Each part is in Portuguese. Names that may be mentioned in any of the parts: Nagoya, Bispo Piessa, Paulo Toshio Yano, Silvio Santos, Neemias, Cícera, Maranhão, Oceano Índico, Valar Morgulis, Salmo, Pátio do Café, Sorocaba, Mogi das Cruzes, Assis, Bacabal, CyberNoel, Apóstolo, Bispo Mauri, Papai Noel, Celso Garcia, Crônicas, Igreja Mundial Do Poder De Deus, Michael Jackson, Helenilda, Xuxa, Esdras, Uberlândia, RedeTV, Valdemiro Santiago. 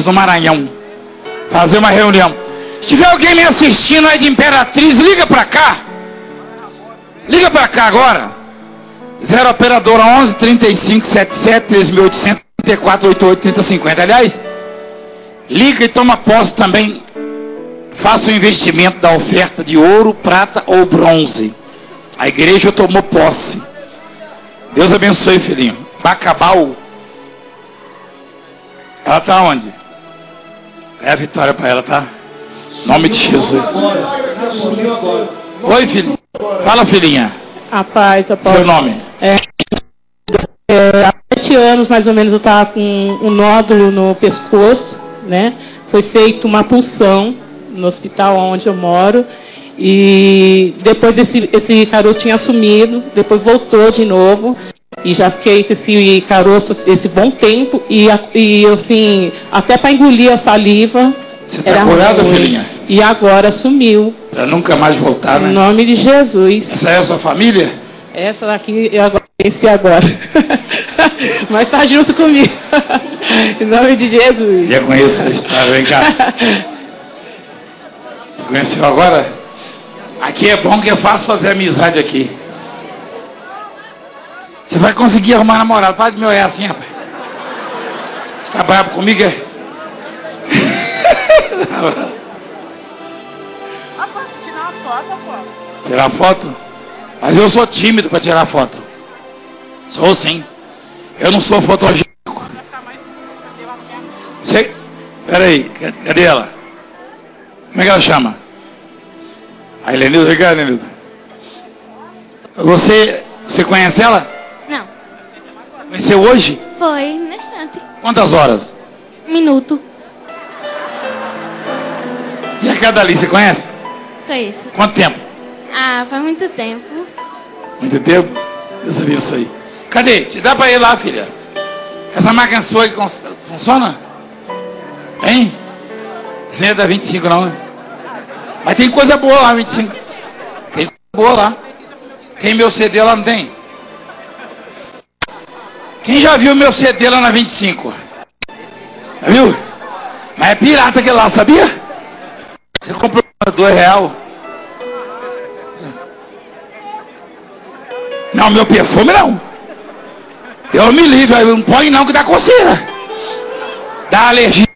do Maranhão, fazer uma reunião. Se tiver alguém me assistindo aí de Imperatriz, liga pra cá. Liga pra cá agora. 0 operadora 11 35 77 3800 34 88 3050. Aliás, liga e toma posse também. Faça o investimento da oferta de ouro, prata ou bronze. A igreja tomou posse. Deus abençoe, filhinho. Bacabal. Ela tá onde? É a vitória pra ela, tá? Em nome de Jesus. Oi, filho. Fala, filhinha. A paz, a paz. Seu nome? Há 7 anos, mais ou menos, eu estava com um nódulo no pescoço, né? Foi feita uma punção no hospital onde eu moro. E depois esse caroço tinha sumido, depois voltou de novo. E já fiquei com esse caroço esse bom tempo. E assim, até para engolir a saliva... Você está curada, filhinha? E agora sumiu. Para nunca mais voltar, né? Em nome de Jesus. Essa é a sua família? Essa daqui, eu agora pensei agora. Mas está junto comigo. Em nome de Jesus. Já conheço a história, vem cá. Conheceu agora? Aqui é bom que é fácil fazer amizade aqui. Você vai conseguir arrumar namorado. Para de me olhar assim, rapaz. Você está bravo comigo, é? Ah, posso tirar uma foto, pô? Tirar foto? Mas eu sou tímido para tirar foto. Sou sim. Eu não sou fotogênico. Você... Peraí, cadê ela? Como é que ela chama? A Helenilda, vem cá, Helenilda. Você conhece ela? Não. Conheceu hoje? Foi, no instante. Quantas horas? Minuto. E a Cadali, você conhece? Conheço. Quanto tempo? Ah, faz muito tempo. Muito tempo? Eu sabia isso aí. Cadê? Te dá pra ir lá, filha. Essa máquina sua aí funciona? Hein? Você é da 25 não, né? Mas tem coisa boa lá, 25. Tem coisa boa lá. Tem meu CD lá, não tem? Quem já viu meu CD lá na 25? Já viu? Mas é pirata aquele lá, sabia? Você comprou R$2? Não, meu perfume não. Eu me livre, não põe não que dá coceira. Dá alergia.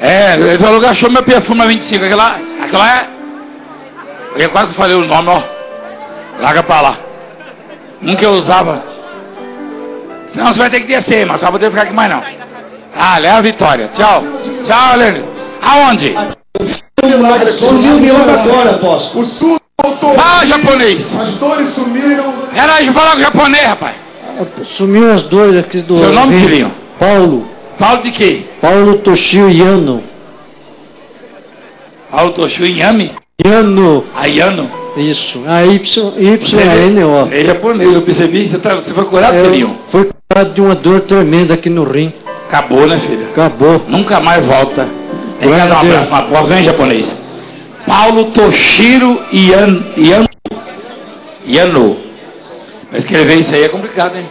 É, ele falou que achou meu perfume a 25. Aquela é... Eu quase falei o nome, ó. Larga pra lá. Um que eu usava. Senão você vai ter que descer, mas não vou ter que ficar aqui mais não. Ah, leva a vitória. Tchau. Tchau, Leandro. Aonde? Sumiu de lá agora, apóstolo. O sul voltou. Fala, japonês. As dores sumiram. Era de falar com o japonês, rapaz. Sumiu as dores aqui do... Seu nome, filhinho? Paulo. Paulo de quê? Paulo Toshio Yano. Paulo Toshio Yano? Yano. A Yano? Isso. A Y-A-N-O. Você é japonês, eu percebi. Você foi curado, filhinho? Foi curado de uma dor tremenda aqui no rim. Acabou, né, filha? Acabou. Nunca mais volta. Tem que dar um abraço na porta, vem japonês. Paulo Toshiro Yano. Mas escrever isso aí é complicado, hein?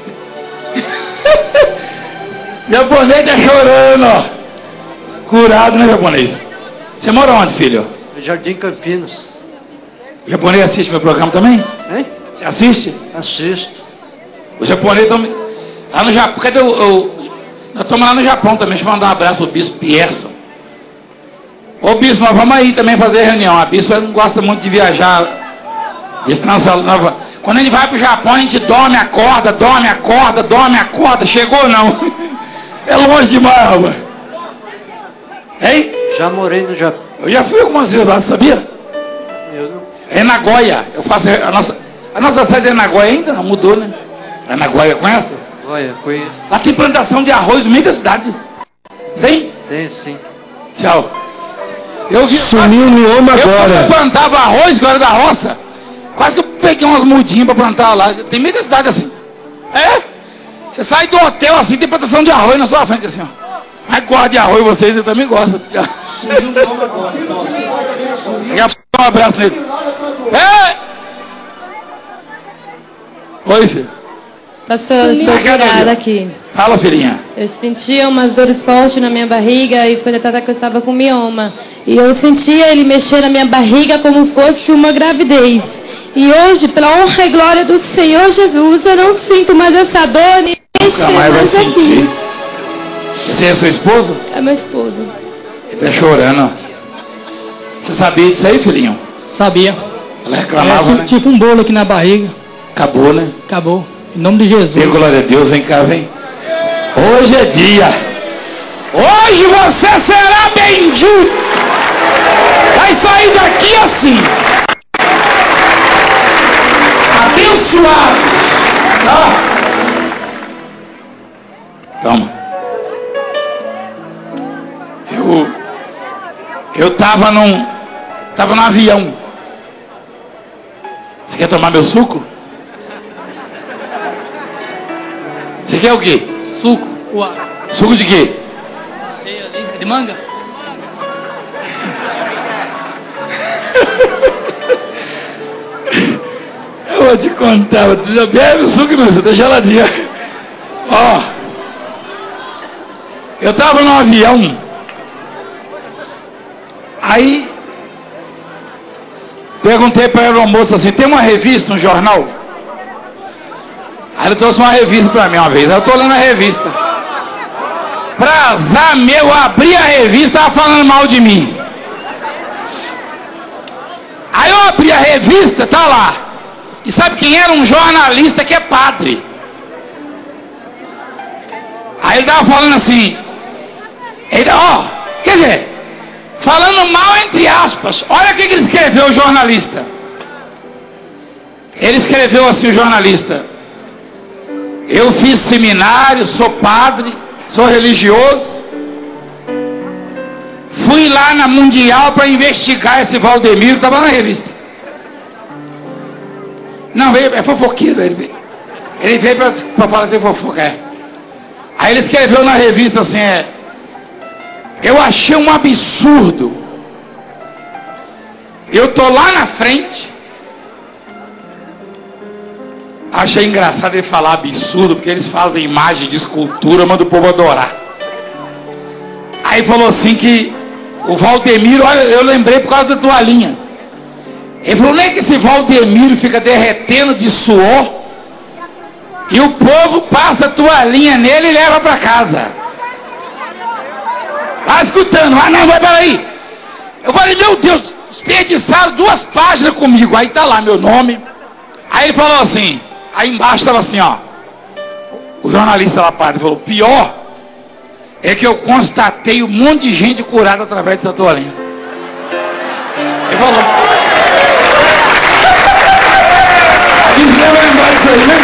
Japonês tá chorando, ó. Curado, né, japonês? Você mora onde, filho? Jardim Campinas. O japonês assiste meu programa também? Hein? Você assiste? Assisto. O japonês também. Lá no Japão, cadê o... Nós estamos lá no Japão também, deixa eu mandar um abraço pro Bispo Piessa. Ô bispo, nós vamos aí também fazer reunião. A bispa não gosta muito de viajar. Quando ele vai pro Japão, a gente dorme, acorda, dorme, acorda, dorme, acorda. Chegou não. É longe demais, rapaz. Hein? Já morei no Japão. Eu já fui algumas vezes lá, sabia? Eu não. É Nagoya. Eu faço a nossa sede é Nagoya ainda, não mudou, né? É Nagoya, conhece? Nagoya, conheço. Lá tem plantação de arroz no meio da cidade. Tem? Tem sim. Tchau. Sumiu o mioma agora. Eu plantava arroz, agora da roça. Quase que eu peguei umas mudinhas pra plantar lá. Tem meio da cidade assim. É? Você sai do hotel assim, tem plantação de arroz na sua frente assim, ó. Mas gosta de arroz vocês, eu também gosto. Sumiu o mioma agora. Dá um abraço nele. É! Oi, filho. Pastor, estou curada aqui. Fala, filhinha. Eu sentia umas dores fortes na minha barriga e foi até que eu estava com mioma. E eu sentia ele mexer na minha barriga como fosse uma gravidez. E hoje, pela honra e glória do Senhor Jesus, eu não sinto mais essa dor nem mexer mais aqui. Você é sua esposa? É meu esposo. Ele está chorando. Você sabia disso aí, filhinho? Sabia. Ela reclamava, né? Tipo um bolo aqui na barriga. Acabou, né? Acabou. Em nome de Jesus. Dê glória a Deus, vem cá, vem. Hoje é dia. Hoje você será bendito. Vai sair daqui assim, abençoado. Tá? Toma. Eu tava num avião. Você quer tomar meu suco? Você quer o quê? Suco. Uau. Suco de quê? Sei ali. De manga? Eu vou te contar. Bebe o suco, meu filho. Tá geladinho. Ó. Eu tava no avião. Aí, perguntei pra ela, moça, assim, tem uma revista, um jornal? Aí ele trouxe uma revista pra mim uma vez. Eu tô lendo a revista. Pra azar meu, abri a revista, tava falando mal de mim. Aí eu abri a revista, tá lá. E sabe quem era? Um jornalista que é padre. Aí ele tava falando assim. Ele, ó, quer dizer, falando mal entre aspas. Olha o que ele escreveu, o jornalista. Ele escreveu assim, o jornalista: eu fiz seminário, sou padre, sou religioso. Fui lá na Mundial para investigar esse Valdemiro, estava na revista. Não, ele é fofoqueiro. Ele veio para falar assim, fofoca. É. Aí ele escreveu na revista assim, é, eu achei um absurdo. Eu tô lá na frente. Achei engraçado ele falar absurdo, porque eles fazem imagem de escultura, manda o povo adorar. Aí falou assim que o Valdemiro, olha, eu lembrei por causa da toalhinha. Ele falou, não é que esse Valdemiro fica derretendo de suor e o povo passa a toalhinha nele e leva para casa. Tá escutando, mas não, vai para aí. Eu falei, meu Deus, desperdiçaram 2 páginas comigo. Aí tá lá meu nome. Aí ele falou assim, aí embaixo estava assim, ó, o jornalista lá, padre, falou, pior é que eu constatei um monte de gente curada através dessa toalhinha. Ele falou. A gente deve lembrar disso aí, né?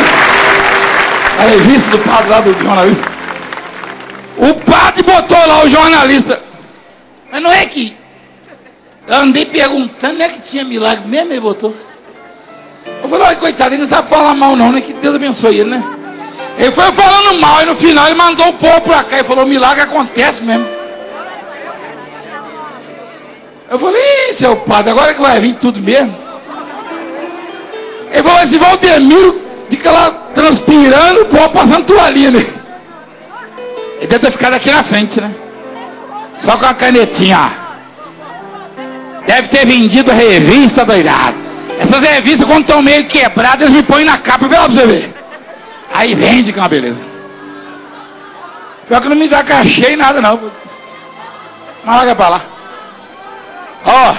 A revista do padre lá, do jornalista. O padre botou lá o jornalista. Mas não é que... eu andei perguntando, não é que tinha milagre mesmo, ele botou. Eu falei, olha, coitado, ele não sabe falar mal não, né? Que Deus abençoe ele, né? Ele foi falando mal e no final ele mandou o povo pra cá e falou, milagre acontece mesmo. Eu falei, ih, seu padre, agora é que vai vir tudo mesmo. Ele falou, esse Valdemiro fica lá transpirando, o povo passando toalhinha, né? Ele deve ter ficado aqui na frente, né? Só com a canetinha. Deve ter vendido a revista, doidado. Essas revistas, quando estão meio quebradas, eles me põem na capa, vê lá pra você ver. Aí vende, que é uma beleza. Pior que não me dá cachê e nada, não. Mas olha pra lá. Ó.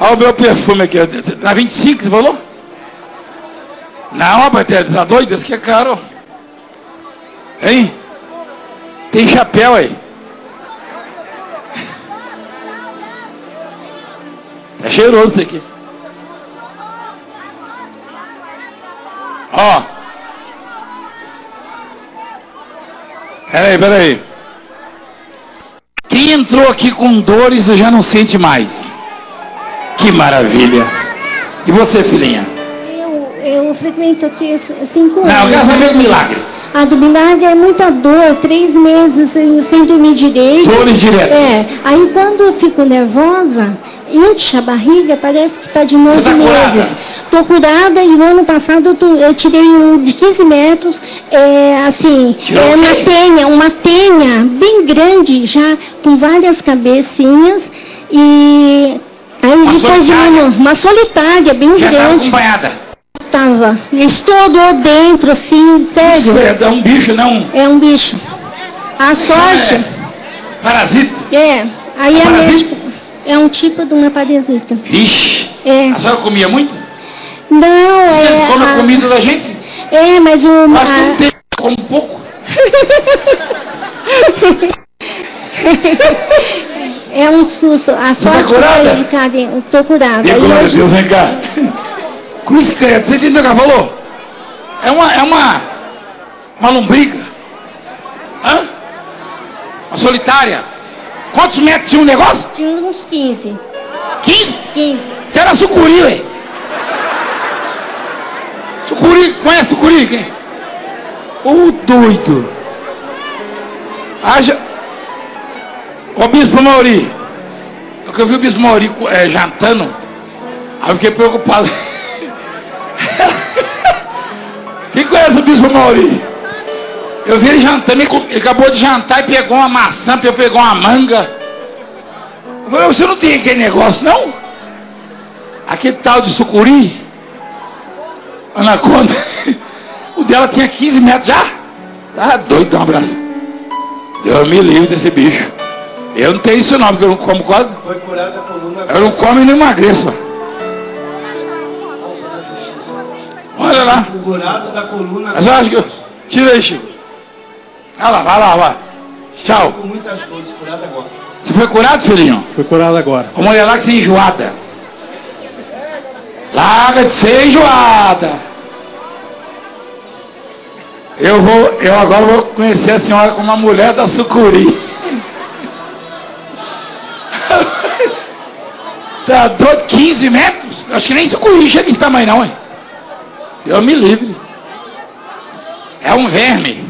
Ó o meu perfume aqui. Na 25, você falou? Não, rapaz, tá doido? Esse aqui é caro. Hein? Tem chapéu aí. É cheiroso isso aqui. Ó. Peraí. Quem entrou aqui com dores já não sente mais. Que maravilha. E você, filhinha? Eu frequento aqui 5 anos. Não, graças a Deus, milagre. A do milagre é muita dor, 3 meses sem dormir direito. Dores direto. É, aí quando eu fico nervosa... incha a barriga, parece que está de 9 meses. tô curada e o ano passado eu tirei um de 15 metros, assim, uma tenha bem grande, já com várias cabecinhas, e aí uma depois solitária. De ano, uma solitária bem já grande. Estava acompanhada? Estava, estourou dentro, assim, sério. É um bicho, não? É um bicho. A sorte... parasita? É, aí é mesmo... É um tipo de uma parasita. Vixe! É. A senhora comia muito? Não, Vocês comem a comida da gente? É, mas o... Nós não temos, como pouco. É um susto. A sorte foi ficar... Eu tô curada. E glória a Deus, vem cá. Cruz credo, você entendeu o que falou? É uma lombriga. Hã? Uma solitária. Quantos metros tinha um negócio? Tinha uns 15. 15? 15. Que era sucuri, ué. Sucuri, conhece sucuri? Quem? Ô doido. Haja. Ô Bispo Mauri. Eu vi o Bispo Mauri jantando. Aí eu fiquei preocupado. Quem conhece o Bispo Mauri? Eu vi ele jantando, ele acabou de jantar e pegou uma maçã, pegou uma manga. Você não tem aquele negócio, não? Aquele tal de sucuri? Anaconda. O dela tinha 15 metros já. Tá doido, um abraço. Eu me livro desse bicho. Eu não tenho isso não, porque eu não como quase. Foi curada a coluna. Eu não como e não emagreço. Olha lá. Curada da coluna. Mas eu acho que eu... Tira aí, Chico. Vai lá. Tchau. Você foi curado, filhinho? Foi curado agora. Como olha lá que você é enjoada. Larga de ser enjoada. Eu agora vou conhecer a senhora como uma mulher da sucuri. Tá doido, 15 metros? Acho que nem sucuri chega desse tamanho não, hein? Eu me livre. É um verme.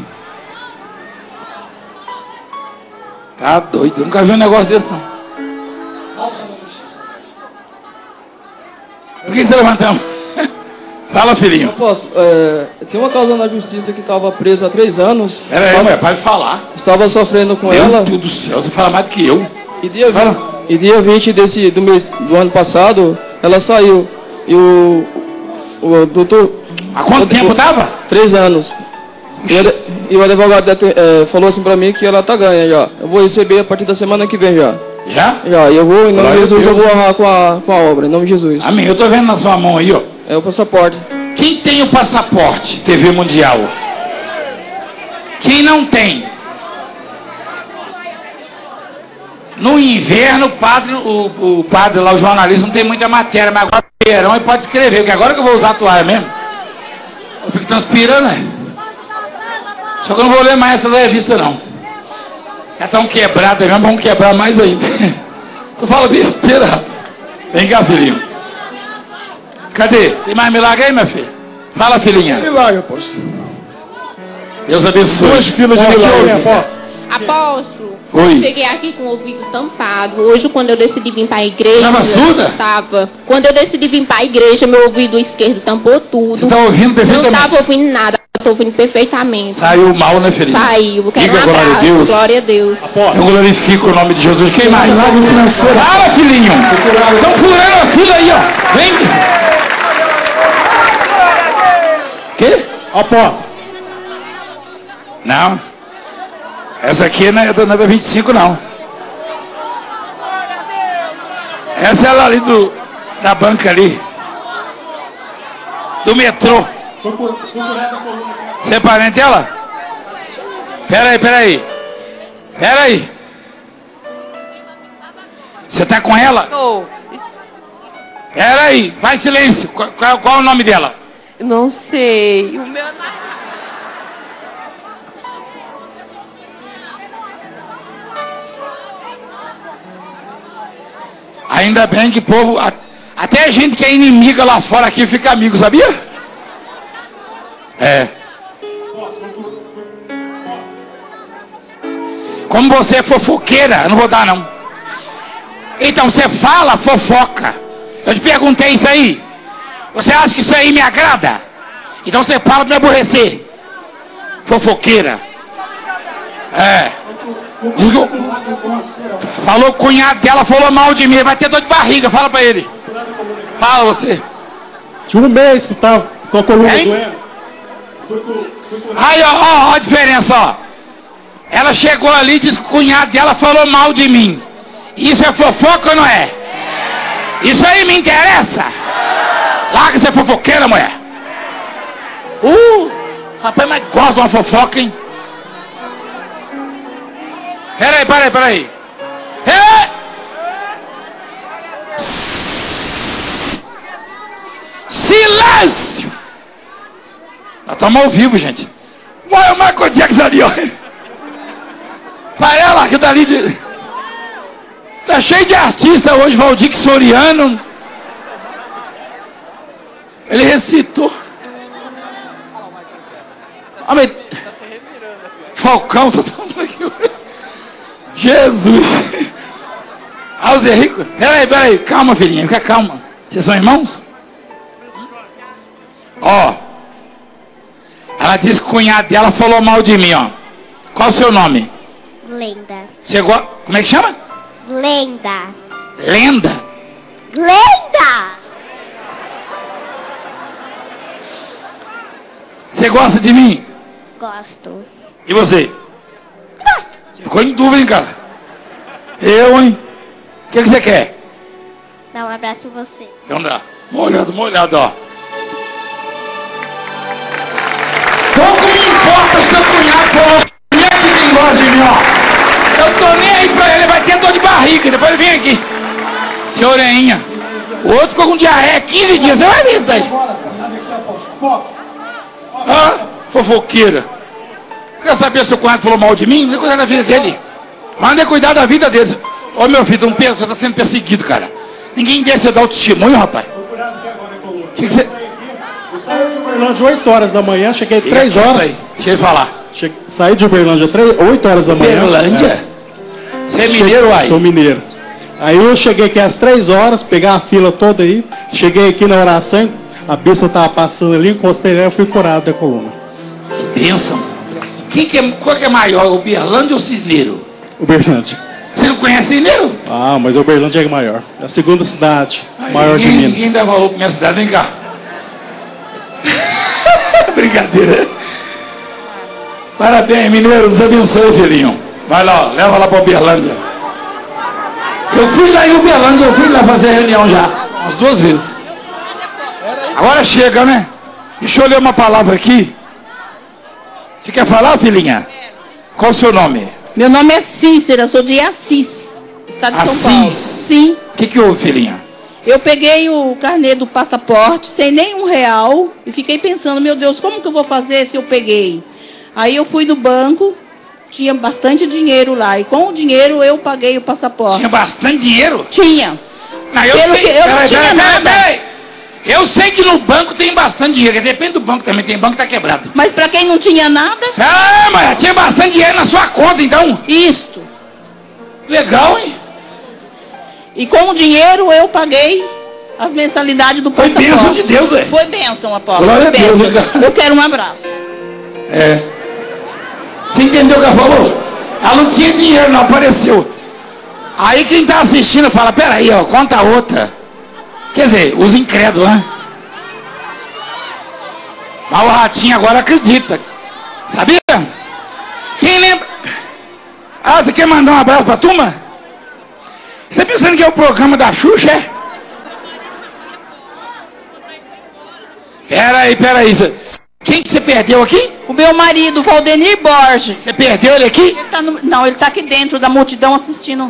Tá doido, eu nunca vi um negócio desse não. Por que você levantamos? Fala, filhinho. Eu posso, tem uma causa na justiça que estava presa há 3 anos. Peraí, mulher, para de falar. Estava sofrendo com ela. Meu Deus do céu, você fala mais do que eu. E dia 20 do ano passado, ela saiu. E o doutor... Há quanto tempo estava? 3 anos. E o advogado falou assim pra mim que ela tá ganha já. Eu vou receber a partir da semana que vem já. Já? Já, e eu vou, em nome de Jesus, eu vou honrar com a obra, em nome de Jesus. Amém, eu tô vendo na sua mão aí, ó. É o passaporte. Quem tem o passaporte, TV Mundial? Quem não tem? No inverno, o padre lá, o jornalista, não tem muita matéria, mas agora no verão ele pode escrever, porque agora que eu vou usar a toalha mesmo. Eu fico transpirando, né? Só que eu não vou ler mais essas revistas, não. Já estão quebradas mesmo, vamos quebrar mais ainda. Só fala besteira, rapaz. Vem cá, filhinho. Cadê? Tem mais milagre aí, minha filha? Fala, filhinha. Tem milagre, apóstolo. Deus abençoe. 2 filas de milagre, apóstolo. Apóstolo, eu cheguei aqui com o ouvido tampado. Hoje, quando eu decidi vir para a igreja... Estava surda? Estava. Quando eu decidi vir para a igreja, meu ouvido esquerdo tampou tudo. Você está ouvindo perfeitamente? Não estava ouvindo nada. Estou ouvindo perfeitamente. Saiu mal, né, filhinha? Saiu. Quero um abraço. Glória a Deus. Glória a Deus. Apóstolo, eu glorifico o nome de Jesus. Quem mais? Fala, filhinho. Estão furando a fila aí, ó. Vem. Quê? Apóstolo. Não. Essa aqui não é da 25, não. Essa é ela ali da banca ali. Do metrô. Você é parente dela? Pera aí. Você tá com ela? Estou. Pera aí. Faz silêncio. Qual é o nome dela? Não sei. O meu nome... Ainda bem que povo, até gente que é inimiga lá fora aqui fica amigo, sabia? É. Como você é fofoqueira, eu não vou dar não. Então você fala fofoca. Eu te perguntei isso aí. Você acha que isso aí me agrada? Então você para de me aborrecer. Fofoqueira. É. Falou, o cunhado dela falou mal de mim. Vai ter dor de barriga, fala pra ele. Fala você. Tinha um mês que tava com a coluna doendo. Aí, ó a diferença, ó. Ela chegou ali e disse que o cunhado dela falou mal de mim. Isso é fofoca ou não é? Isso aí me interessa. Larga essa fofoqueira, mulher. Rapaz, mas gosta de uma fofoca, hein? Peraí. Silêncio! Nós estamos ao vivo, gente. Vai o Michael Jackson ali, ó. Vai ela que tá ali. Tá cheio de artista hoje, Valdir Soriano. Ele recitou. Falcão, tá falando aqui. Jesus! Ah, o Zé Rico? Peraí, calma, filhinha, fica calma. Vocês são irmãos? Ó, ela disse que o cunhado dela falou mal de mim, ó. Qual o seu nome? Lenda. Você gosta? Como é que chama? Lenda. Lenda? Lenda! Você gosta de mim? Gosto. E você? Ficou em dúvida, hein, cara? Eu, hein? O que você quer? Dá um abraço em você. Então dá. Uma olhada, ó. Pouco me importa se seu cunhado falou. Quem é que tem gosto de mim, ó? Eu tô nem aí pra ele, vai ter dor de barriga. Depois ele vem aqui. Seu orelhinha. O outro ficou com diarreia 15 dias. Você vai ver isso daí. Fofoqueira. Quer saber se o cunhado falou mal de mim? Não é cuidar da vida dele. Mas não é cuidar da vida dele. Ô meu filho, não pensa, você está sendo perseguido, cara. Ninguém quer você dar o testemunho, rapaz. Eu saí de Uberlândia 8 horas da manhã, cheguei 3 horas. Deixa eu falar. Saí de Uberlândia 8 horas da manhã. Uberlândia? Você é mineiro, uai? Sou mineiro. Aí eu cheguei aqui às 3 horas, pegar a fila toda aí. Cheguei aqui na oração, a bênção estava passando ali, encostei, eu fui curado da coluna. Que bênção. Qual que é maior, Uberlândia ou Cisneiro? Uberlândia. Você não conhece Cisneiro? Ah, mas Uberlândia é maior. É a segunda cidade maior de Minas. Ninguém dá valor pra minha cidade, vem cá. Brincadeira. Parabéns, mineiros, abençoe, filhinho. Vai lá, ó, leva lá pra Uberlândia. Eu fui lá em Uberlândia, eu fui lá fazer reunião já, umas 2 vezes. Agora chega, né? Deixa eu ler uma palavra aqui. Você quer falar, filhinha? Qual o seu nome? Meu nome é Cícera, sou de Assis, estado de São Paulo. Sim. O que houve, filhinha? Eu peguei o carnê do passaporte, sem nem R$1, e fiquei pensando, meu Deus, como que eu vou fazer se eu peguei? Aí eu fui no banco, tinha bastante dinheiro lá, e com o dinheiro eu paguei o passaporte. Tinha bastante dinheiro? Tinha. Não, eu não tinha nada. Eu sei que no banco tem bastante dinheiro, depende do banco também, tem banco que tá quebrado. Mas pra quem não tinha nada? Ah, mas tinha bastante dinheiro na sua conta, então. Isto. Legal, hein? E com o dinheiro eu paguei as mensalidades do passaporte. Foi bênção de Deus, velho. Foi bênção, apóstolo. Glória a Deus, eu quero um abraço. É. Você entendeu o que ela falou? Ela não tinha dinheiro, não apareceu. Aí quem tá assistindo fala, peraí, ó, conta outra. Quer dizer, os incrédulos, né? Ah, o ratinho agora acredita. Sabia? Quem lembra? Ah, você quer mandar um abraço pra turma? Você pensando que é o programa da Xuxa, é? Peraí. Quem que você perdeu aqui? O meu marido, Valdenir Borges. Você perdeu ele aqui? Ele tá no... Não, ele tá aqui dentro da multidão assistindo.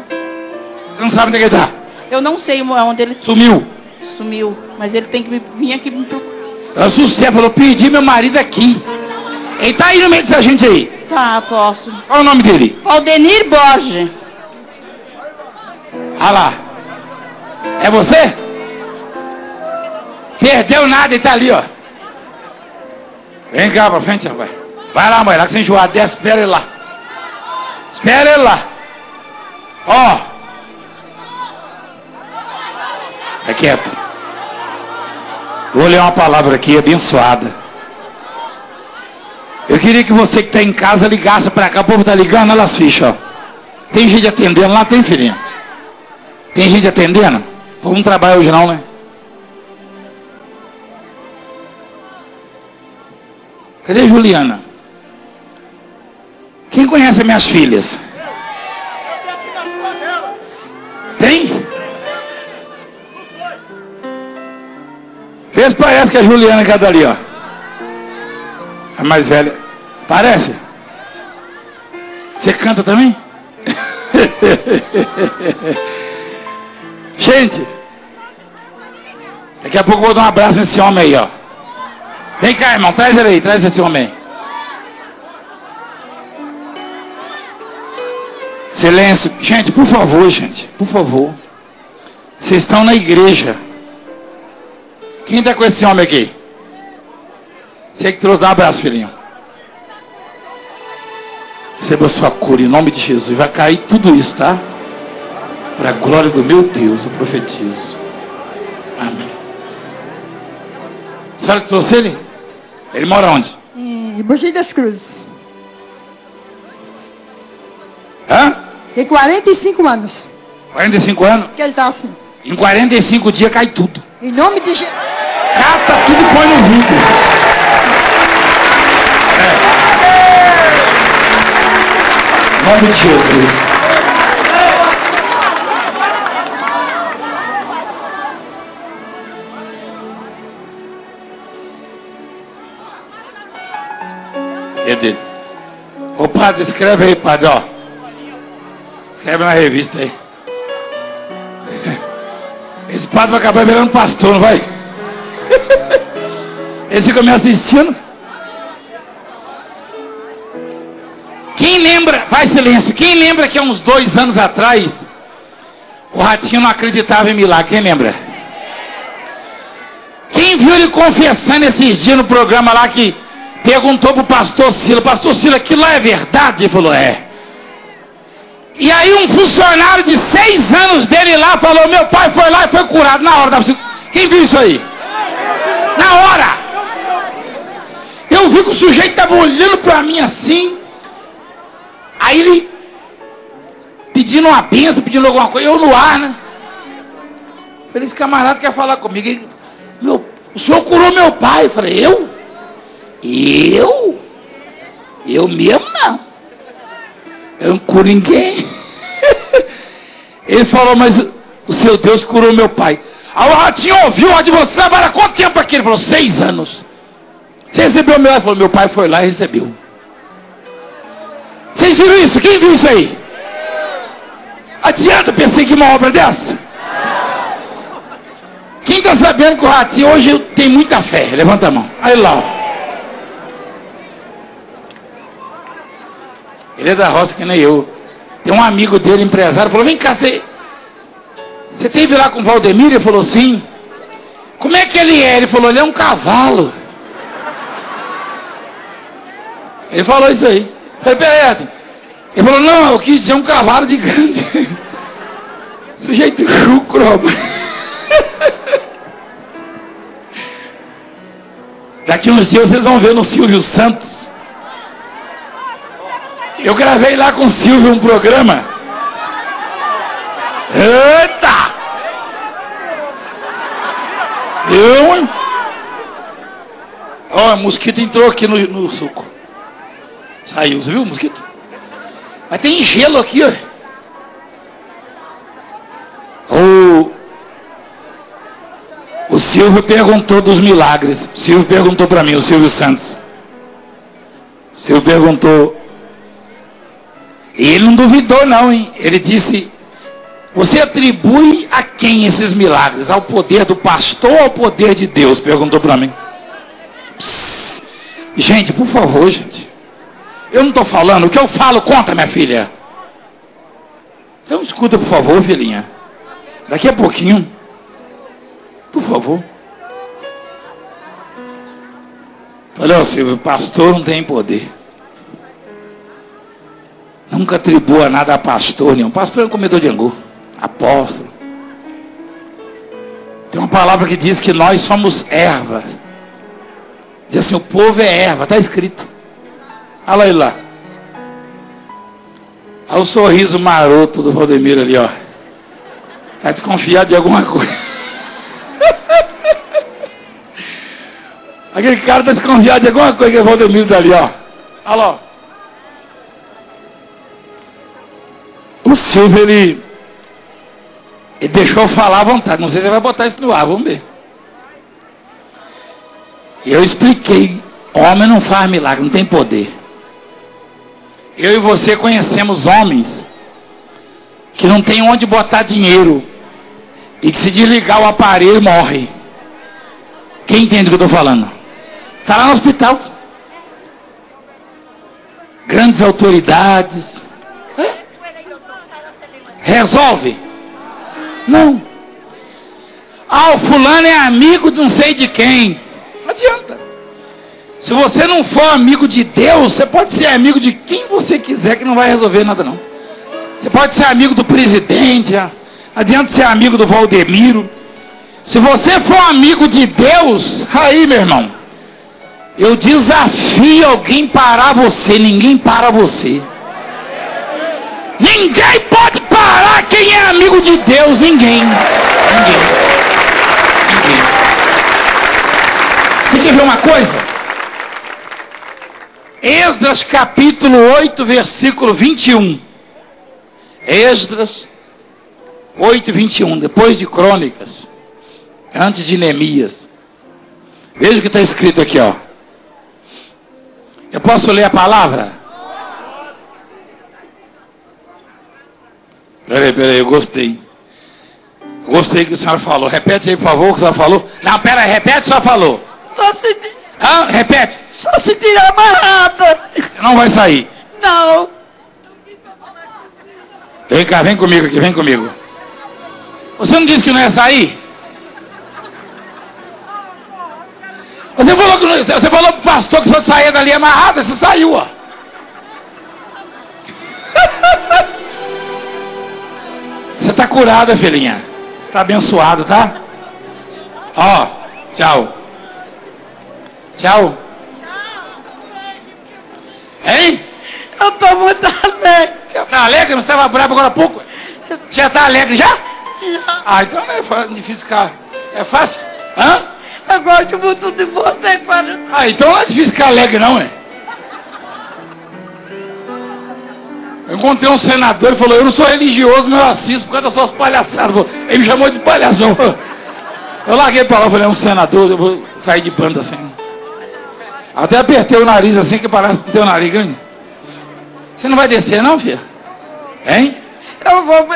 Você não sabe onde ele tá? Eu não sei onde ele... Sumiu, mas ele tem que vir aqui me procurar. Eu assustei, falou, pedi meu marido aqui. Ele tá aí no meio dessa gente aí. Tá, apóstolo. Qual é o nome dele? Valdenir Borges. Ah lá. É você? Perdeu nada, ele tá ali, ó. Vem cá pra frente, rapaz. Vai lá, mãe, lá que você enjoar dessa, espera ele lá. Espera ele lá. Ó. É quieto. Vou ler uma palavra aqui, abençoada. Eu queria que você que está em casa ligasse para cá. O povo está ligando, olha as fichas, ó. Tem gente atendendo lá, tem, filhinha? Tem gente atendendo? Vamos trabalhar hoje não, né? Cadê Juliana? Quem conhece as minhas filhas? Tem? Vê se parece que a Juliana que é dali, ó. A mais velha. Parece? Você canta também? Gente, daqui a pouco eu vou dar um abraço nesse homem aí, ó. Vem cá, irmão, traz ele aí, traz esse homem aí. Silêncio. Gente, por favor, gente, por favor. Vocês estão na igreja. Quem está com esse homem aqui? Você que trouxe, dá um abraço, filhinho. Receba a sua cura em nome de Jesus. Vai cair tudo isso, tá? Para a glória do meu Deus, eu profetizo. Amém. Sabe que trouxe ele? Ele mora onde? Em Mogi das Cruzes. Hã? Tem 45 anos. 45 anos? Que ele tá assim. Em 45 dias cai tudo. Em nome de Jesus. Cata tudo e põe no vidro. É. Em nome de Jesus. É dele. Ô padre, escreve aí, padre, ó. Escreve na revista aí. Esse padre vai acabar virando pastor, não vai? Ele fica me assistindo. Quem lembra, faz silêncio. Quem lembra que há uns 2 anos atrás o Ratinho não acreditava em milagre? Quem lembra? Quem viu ele confessando esses dias no programa lá que perguntou pro pastor Sila: pastor Sila, aquilo lá é verdade? Ele falou: é. E aí um funcionário de 6 anos dele lá falou: meu pai foi lá e foi curado na hora da... Quem viu isso aí? Na hora! Eu vi que o sujeito tava olhando para mim assim. Aí ele pedindo uma bênção, pedindo alguma coisa. Eu no ar, né? Falei: esse camarada quer falar comigo. Ele: meu, o senhor curou meu pai. Eu falei: eu? Eu? Eu mesmo não. Eu não curo ninguém. Ele falou: mas o seu Deus curou meu pai. Aí o Ratinho ouviu: onde você trabalha? Quanto tempo aqui? Ele falou: 6 anos. Você recebeu o milagre? Ele falou: meu pai foi lá e recebeu. Vocês viram isso? Quem viu isso aí? Adianta perseguir uma obra dessa? Quem está sabendo que o Ratinho hoje tem muita fé? Levanta a mão. Aí lá, ó. Ele é da roça que nem eu. Tem um amigo dele, empresário, falou: vem cá, você teve lá com o Valdemiro? Ele falou: sim. Como é que ele é? Ele falou: ele é um cavalo. Ele falou isso aí. Eu falei: ele falou: não, eu quis dizer um cavalo de grande. Sujeito chucro. Daqui uns dias vocês vão ver no Silvio Santos. Eu gravei lá com o Silvio um programa. Eita! Deu? Ó, o mosquito entrou aqui no suco. Saiu, você viu o mosquito? Mas tem gelo aqui, ó. O Silvio perguntou dos milagres. O Silvio perguntou para mim, o Silvio Santos. O Silvio perguntou. E ele não duvidou não, hein? Ele disse: você atribui a quem esses milagres? Ao poder do pastor ou ao poder de Deus? Perguntou para mim. Psss. Gente, por favor, gente. Eu não estou falando. O que eu falo conta, minha filha. Então escuta, por favor, filhinha. Daqui a pouquinho. Por favor. Olha, ó, Silvio, pastor não tem poder. Nunca atribua nada a pastor nenhum. Pastor é um comedor de angu. Apóstolo. Tem uma palavra que diz que nós somos ervas. Diz assim, o povo é erva, está escrito. Olha lá. Olha o sorriso maroto do Valdemiro ali, ó. Está desconfiado de alguma coisa. Aquele cara está desconfiado de alguma coisa que o Valdemiro está ali, ó. Olha lá. O Silvio, ele deixou eu falar à vontade. Não sei se você vai botar isso no ar, vamos ver. E eu expliquei. Homem não faz milagre, não tem poder. Eu e você conhecemos homens que não tem onde botar dinheiro e que se desligar o aparelho morre. Quem entende o que eu estou falando? Está lá no hospital. Grandes autoridades. Resolve? Não. Ah, o fulano é amigo de não sei de quem. Não adianta. Se você não for amigo de Deus, você pode ser amigo de quem você quiser, que não vai resolver nada não. Você pode ser amigo do presidente, não adianta ser amigo do Valdemiro. Se você for amigo de Deus, aí meu irmão, eu desafio alguém parar você. Ninguém para você. Ninguém pode parar quem é amigo de Deus. Ninguém. Ninguém. Você quer ver uma coisa? Esdras capítulo 8, versículo 21. Esdras 8, 21. Depois de Crônicas. Antes de Neemias. Veja o que está escrito aqui, ó. Eu posso ler a palavra? Peraí, eu gostei. Gostei do que o senhor falou. Repete aí, por favor, o que o senhor falou. Não, peraí, repete o que o senhor falou. Só se... Ah, repete. Só se tirar amarrada. Não vai sair. Não. Vem cá, vem comigo aqui, vem comigo. Você não disse que não ia sair? Você falou que não... Você falou pro pastor que o senhor saía dali amarrada, você saiu, ó. Você está curada, filhinha. Você está abençoada, tá? Ó, tchau. Tchau. Hein? Eu estou muito alegre. Tá alegre? Você estava bravo agora há pouco? Já está alegre, já? Já. Ah, então não é fácil difícil ficar. É fácil? Hã? Eu gosto muito de você, cara. Ah, então não é difícil ficar alegre, não, é? Eu encontrei um senador e falou, eu não sou religioso, mas eu assisto por causa das suas palhaçadas. Ele me chamou de palhação. Eu larguei pra lá, falei, é um senador, eu vou sair de banda assim. Até apertei o nariz assim, que parece que tem o nariz grande. Você não vai descer não, filha? Hein? Eu vou...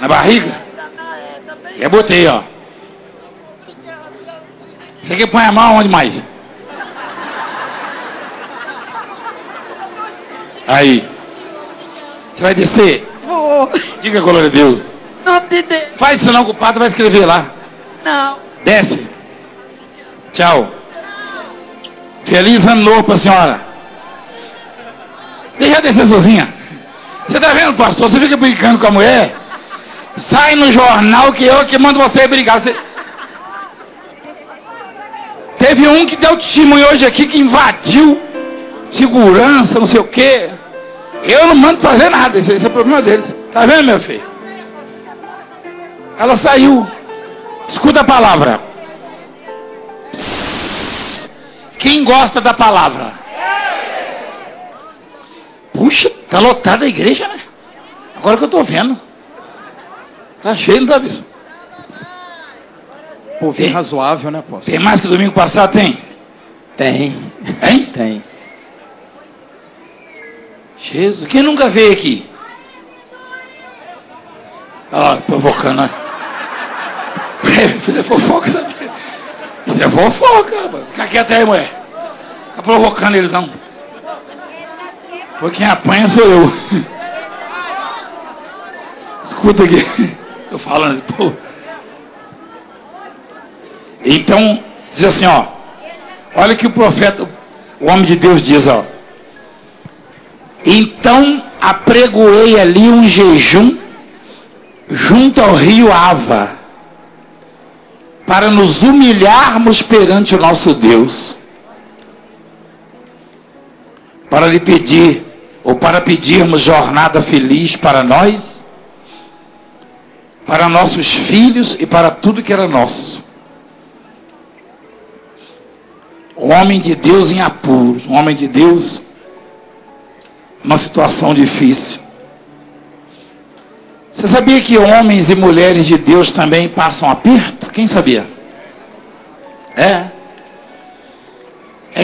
Na barriga? Eu botei, ó. Você quer pôr a mão onde mais? Aí. Você vai descer? Vou. Diga glória a Deus. Não te dê. Faz isso não, culpado, vai escrever lá. Não. Desce. Tchau. Feliz ano novo pra senhora. Deixa eu descer sozinha. Você tá vendo, pastor? Você fica brincando com a mulher? Sai no jornal que eu que mando você brigar. Você... Teve um que deu testemunho hoje aqui que invadiu segurança, não sei o quê. Eu não mando fazer nada, esse é o problema deles. Tá vendo, meu filho? Ela saiu. Escuta a palavra. Quem gosta da palavra? Puxa, tá lotada a igreja, né? Agora que eu tô vendo. Tá cheio, não tá visto? Pô, bem razoável, né, pastor? Tem mais que domingo passado, tem? Tem. Hein? Tem. Jesus, quem nunca veio aqui? Olha lá, provocando, né? Isso é fofoca, sabe? Isso é fofoca, mano. Fica quieto aí, mulher. Fica provocando eles, não. Porque quem apanha sou eu. Escuta aqui. Tô falando, pô. Então, diz assim, ó. Olha que o profeta, o homem de Deus diz, ó. Então apregoei ali um jejum junto ao rio Ava, para nos humilharmos perante o nosso Deus, para lhe pedir, ou para pedirmos jornada feliz para nós, para nossos filhos e para tudo que era nosso. Um homem de Deus em apuros, um homem de Deus numa situação difícil. Você sabia que homens e mulheres de Deus também passam aperto? Quem sabia? É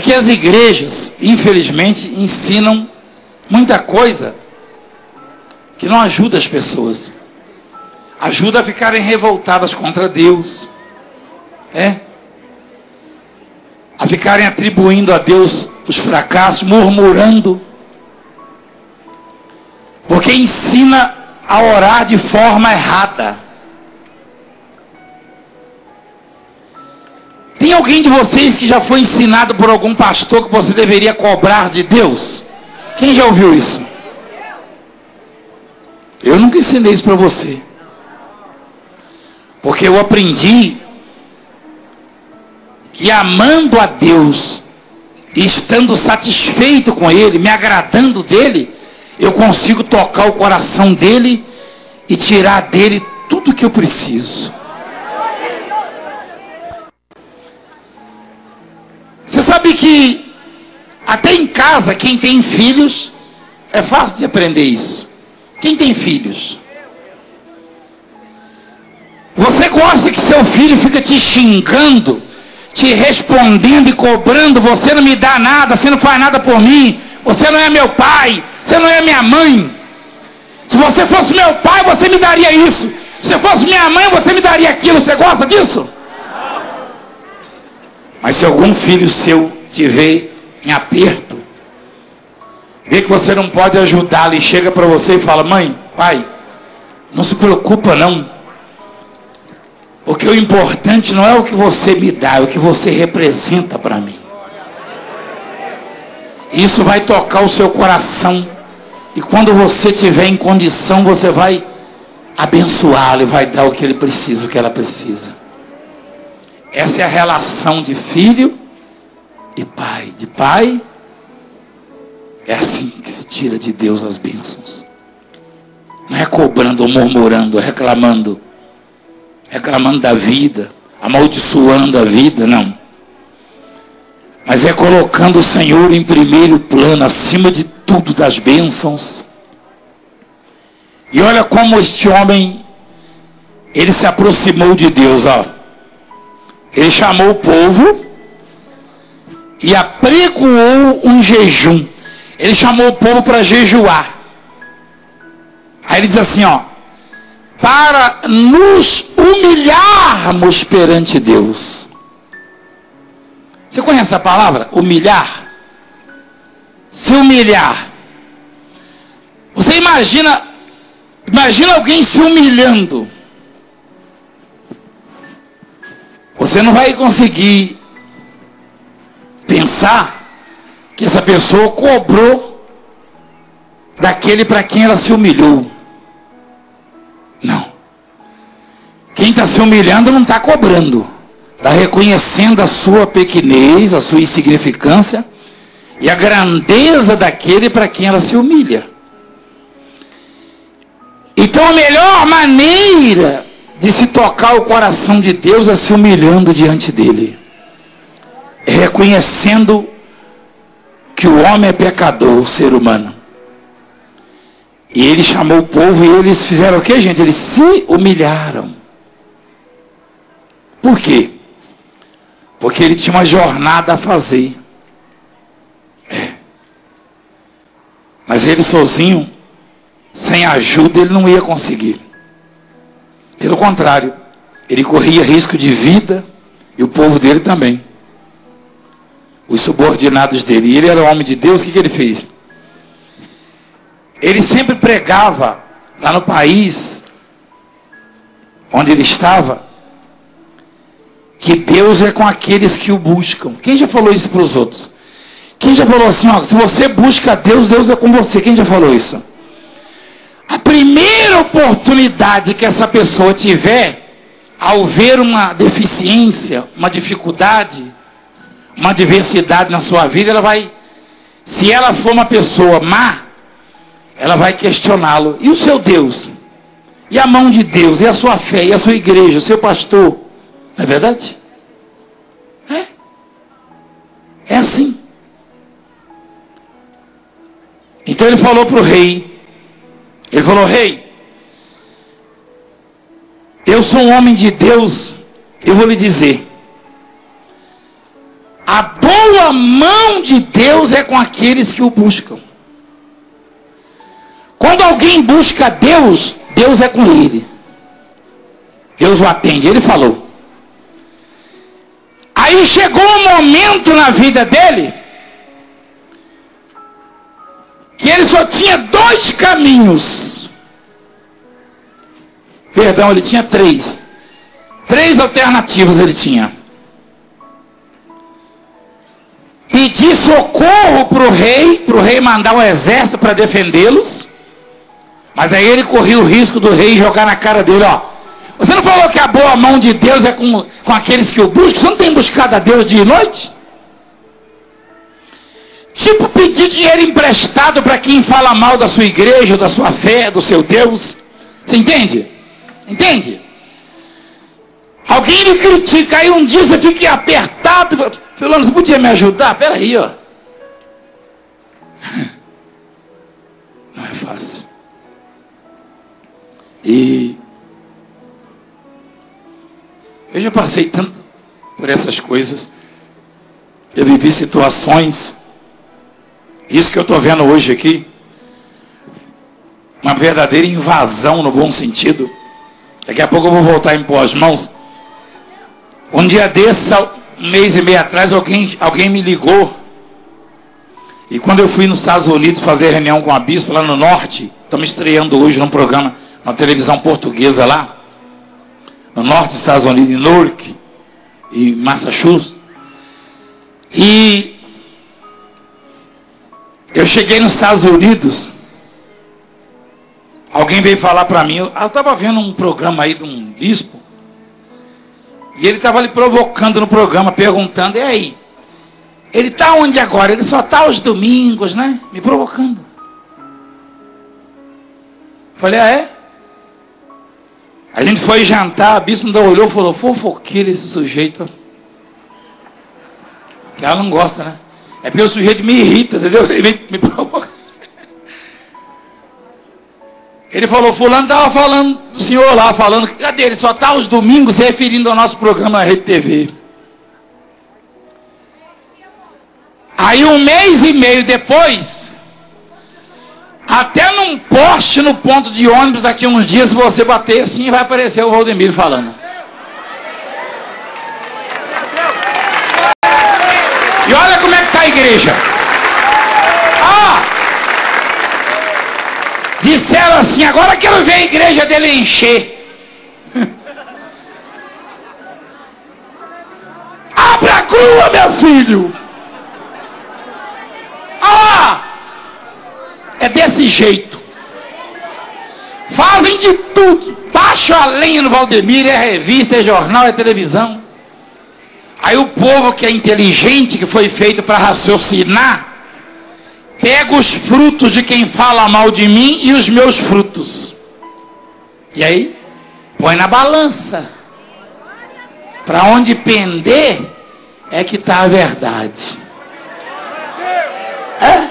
que as igrejas, infelizmente, ensinam muita coisa que não ajuda as pessoas. Ajuda a ficarem revoltadas contra Deus, a ficarem atribuindo a Deus os fracassos, murmurando, porque ensina a orar de forma errada. Tem alguém de vocês que já foi ensinado por algum pastor que você deveria cobrar de Deus? Quem já ouviu isso? Eu nunca ensinei isso para você, porque eu aprendi que amando a Deus, estando satisfeito com Ele, me agradando dEle, eu consigo tocar o coração dEle e tirar dEle tudo que eu preciso. Você sabe que até em casa, quem tem filhos, é fácil de aprender isso. Quem tem filhos? Você gosta que seu filho fica te xingando, te respondendo e cobrando, você não me dá nada, você não faz nada por mim, você não é meu pai, você não é minha mãe. Se você fosse meu pai, você me daria isso. Se eu fosse minha mãe, você me daria aquilo. Você gosta disso? Mas se algum filho seu te vê em aperto, vê que você não pode ajudá-lo e chega para você e fala: mãe, pai, não se preocupa não, porque o importante não é o que você me dá, é o que você representa para mim. Isso vai tocar o seu coração, e quando você estiver em condição, você vai abençoá-lo e vai dar o que ele precisa, o que ela precisa. Essa é a relação de filho e pai. De pai, é assim que se tira de Deus as bênçãos. Não é cobrando ou murmurando, reclamando. Reclamando da vida, amaldiçoando a vida, não. Mas é colocando o Senhor em primeiro plano, acima de tudo, das bênçãos. E olha como este homem, ele se aproximou de Deus, ó. Ele chamou o povo e apregoou um jejum. Ele chamou o povo para jejuar. Aí ele diz assim, ó: para nos humilharmos perante Deus. Você conhece a palavra? Humilhar. Se humilhar. Você imagina alguém se humilhando. Você não vai conseguir pensar que essa pessoa cobrou daquele para quem ela se humilhou. Não. Quem está se humilhando não está cobrando. Está reconhecendo a sua pequenez, a sua insignificância e a grandeza daquele para quem ela se humilha. Então a melhor maneira de se tocar o coração de Deus é se humilhando diante dele. É reconhecendo que o homem é pecador, o ser humano. E ele chamou o povo e eles fizeram o que, gente? Eles se humilharam. Por quê? Porque ele tinha uma jornada a fazer. Mas ele sozinho, sem ajuda, ele não ia conseguir. Pelo contrário, ele corria risco de vida e o povo dele também. Os subordinados dele. E ele era um homem de Deus, o que ele fez? Ele sempre pregava lá no país onde ele estava que Deus é com aqueles que o buscam. Quem já falou isso para os outros? Quem já falou assim, ó, se você busca Deus, Deus é com você? Quem já falou isso? A primeira oportunidade que essa pessoa tiver, ao ver uma deficiência, uma dificuldade, uma adversidade na sua vida, ela vai, se ela for uma pessoa má, ela vai questioná-lo. E o seu Deus? E a mão de Deus? E a sua fé? E a sua igreja? O seu pastor? Não é verdade? É assim. Então ele falou para o rei, ele falou: rei, eu sou um homem de Deus, eu vou lhe dizer, a boa mão de Deus é com aqueles que o buscam. Quando alguém busca Deus, Deus é com ele, Deus o atende, ele falou. Aí chegou um momento na vida dele que ele só tinha dois caminhos. Perdão, ele tinha três. Três alternativas ele tinha: pedir socorro para o rei mandar um exército para defendê-los. Mas aí ele corria o risco do rei jogar na cara dele: ó, você não falou que a boa mão de Deus é com aqueles que o buscam? Você não tem buscado a Deus dia e noite? Tipo pedir dinheiro emprestado para quem fala mal da sua igreja, da sua fé, do seu Deus. Você entende? Entende? Alguém lhe critica, aí um dia você fica apertado. Fulano, você podia me ajudar? Peraí, ó. Não é fácil. E eu já passei tanto por essas coisas, eu vivi situações, isso que eu estou vendo hoje aqui, uma verdadeira invasão no bom sentido. Daqui a pouco eu vou voltar em boas mãos. Um dia desse, um mês e meio atrás, alguém me ligou, e quando eu fui nos Estados Unidos fazer reunião com a bispo lá no norte, estamos estreando hoje num programa, na televisão portuguesa lá, no norte dos Estados Unidos, em Newark, em Massachusetts. E eu cheguei nos Estados Unidos, alguém veio falar para mim, eu estava vendo um programa aí de um bispo, e ele estava ali provocando no programa, perguntando: e aí, ele está onde agora? Ele só está aos domingos, né? Me provocando. Falei: ah, é? A gente foi jantar, a bispo ainda olhou e falou: fofoqueiro esse sujeito. Que ela não gosta, né? É porque o sujeito me irrita, entendeu? Ele me provoca. Ele falou: fulano estava falando do senhor lá, falando, cadê ele? Só está aos domingos, se referindo ao nosso programa na RedeTV. Aí um mês e meio depois, até num poste no ponto de ônibus, daqui a uns dias, se você bater assim, vai aparecer o Valdemiro falando. E olha como é que está a igreja. Ah! Disseram assim: agora quero ver a igreja dele encher. Abra a crua, meu filho! Ah! É desse jeito. Fazem de tudo. Baixo a lenha no Valdemiro, é revista, é jornal, é televisão. Aí o povo que é inteligente, que foi feito para raciocinar, pega os frutos de quem fala mal de mim e os meus frutos. E aí, põe na balança. Para onde pender é que está a verdade. É?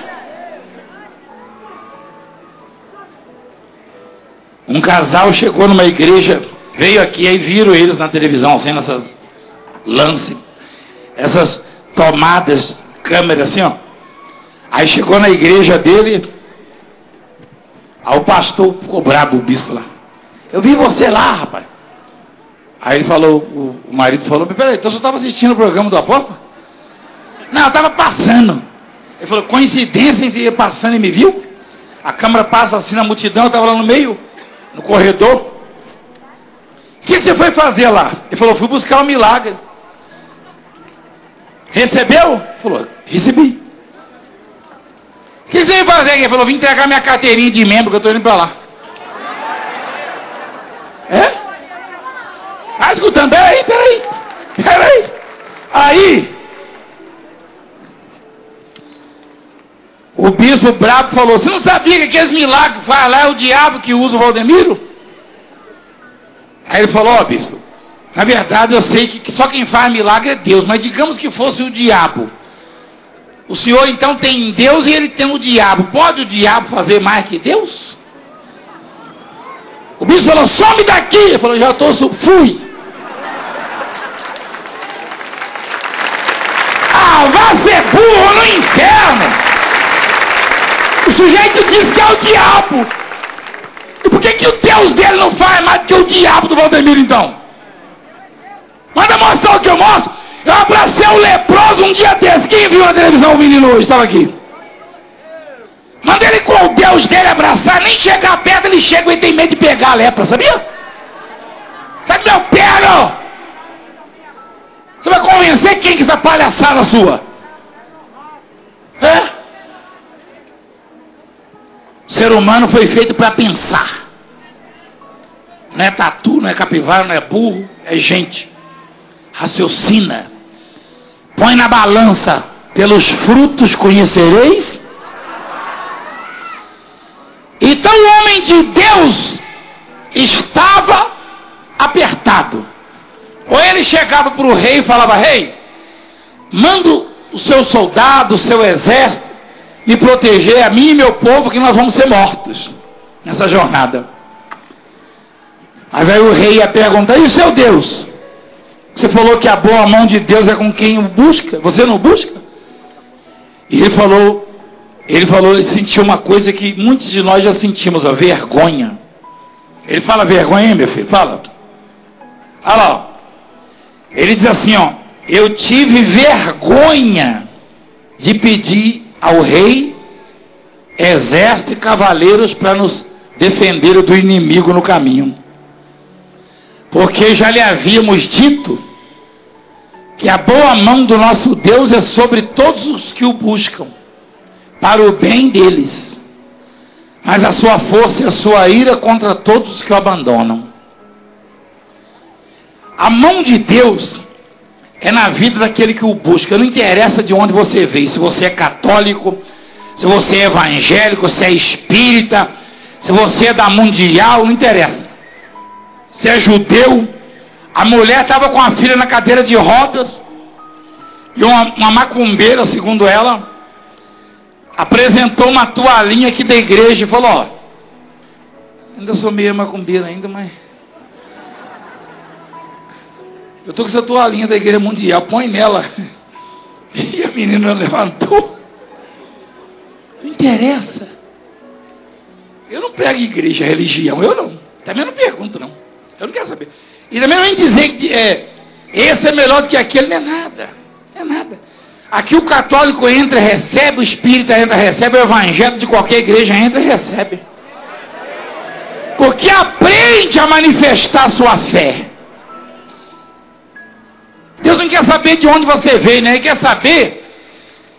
Um casal chegou numa igreja, veio aqui, aí viram eles na televisão, assim, nessas lance, essas tomadas, câmera assim, ó. Aí chegou na igreja dele, aí o pastor ficou brabo, o bispo lá. Eu vi você lá, rapaz. Aí ele falou, o marido falou: peraí, então você estava assistindo o programa do apóstolo? Não, eu estava passando. Ele falou: coincidência que você ia passando e me viu? A câmera passa assim na multidão, eu estava lá no meio, no corredor. O que você foi fazer lá? Ele falou: fui buscar um milagre. Recebeu? Ele falou: recebi. O que você veio fazer? Ele falou: vim entregar minha carteirinha de membro, que eu estou indo para lá. É? Ah, escutando? Peraí, peraí, peraí. Aí, o bispo brabo falou: você não sabia que aqueles milagres que faz lá é o diabo que usa o Valdemiro? Aí ele falou: ó, bispo, na verdade eu sei que só quem faz milagre é Deus, mas digamos que fosse o diabo. O senhor então tem Deus e ele tem o diabo. Pode o diabo fazer mais que Deus? O bispo falou: some daqui! Ele falou: já estou, fui! Ah, vai ser burro no inferno! O sujeito diz que é o diabo. E por que que o Deus dele não faz mais do que o diabo do Valdemiro, então? Manda mostrar o que eu mostro. Eu abracei um leproso um dia desse. Quem viu na televisão o menino hoje? Estava aqui. Manda ele com o Deus dele abraçar. Nem chegar perto, ele chega e tem medo de pegar a lepra, sabia? Sai do meu pé, não! Você vai convencer quem que essa palhaçada sua? É? O ser humano foi feito para pensar. Não é tatu, não é capivara, não é burro, é gente. Raciocina. Põe na balança. Pelos frutos conhecereis. Então o homem de Deus estava apertado. Ou ele chegava para o rei e falava: rei, manda o seu soldado, o seu exército, me proteger a mim e meu povo, que nós vamos ser mortos nessa jornada. Mas aí o rei ia perguntar: e o seu Deus? Você falou que a boa mão de Deus é com quem o busca, você não busca? E ele sentiu uma coisa que muitos de nós já sentimos, a vergonha. Ele fala vergonha, hein, meu filho? Fala. Olha lá, ele diz assim, ó: eu tive vergonha de pedir ao rei exército e cavaleiros para nos defender do inimigo no caminho, porque já lhe havíamos dito que a boa mão do nosso Deus é sobre todos os que o buscam para o bem deles, mas a sua força e a sua ira contra todos os que o abandonam. A mão de Deus é na vida daquele que o busca. Não interessa de onde você veio, se você é católico, se você é evangélico, se é espírita, se você é da Mundial, não interessa. Se é judeu, a mulher estava com a filha na cadeira de rodas, e uma macumbeira, segundo ela, apresentou uma toalhinha aqui da igreja e falou: ó, ainda sou meio macumbeira ainda, mas eu tô com essa toalhinha da Igreja Mundial, põe nela. E a menina levantou. Não interessa. Eu não prego igreja, religião, eu não. Também não pergunto, não. Eu não quero saber. E também não vem dizer que esse é melhor do que aquele, não é nada. Não é nada. Aqui o católico entra, recebe, o espírita entra, recebe, o evangélico de qualquer igreja entra e recebe. Porque aprende a manifestar a sua fé. Deus não quer saber de onde você veio, né? Ele quer saber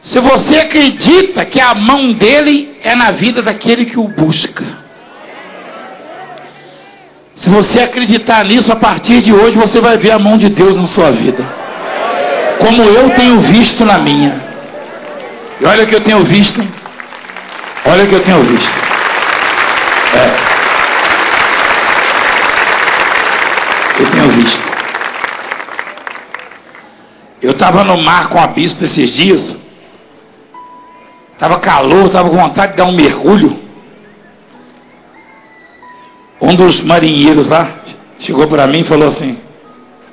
se você acredita que a mão dele é na vida daquele que o busca. Se você acreditar nisso, a partir de hoje você vai ver a mão de Deus na sua vida, como eu tenho visto na minha. E olha o que eu tenho visto, hein? Olha o que eu tenho visto. Eu tenho visto. Eu estava no mar com a bispo esses dias. Estava calor, estava com vontade de dar um mergulho. Um dos marinheiros lá chegou para mim e falou assim: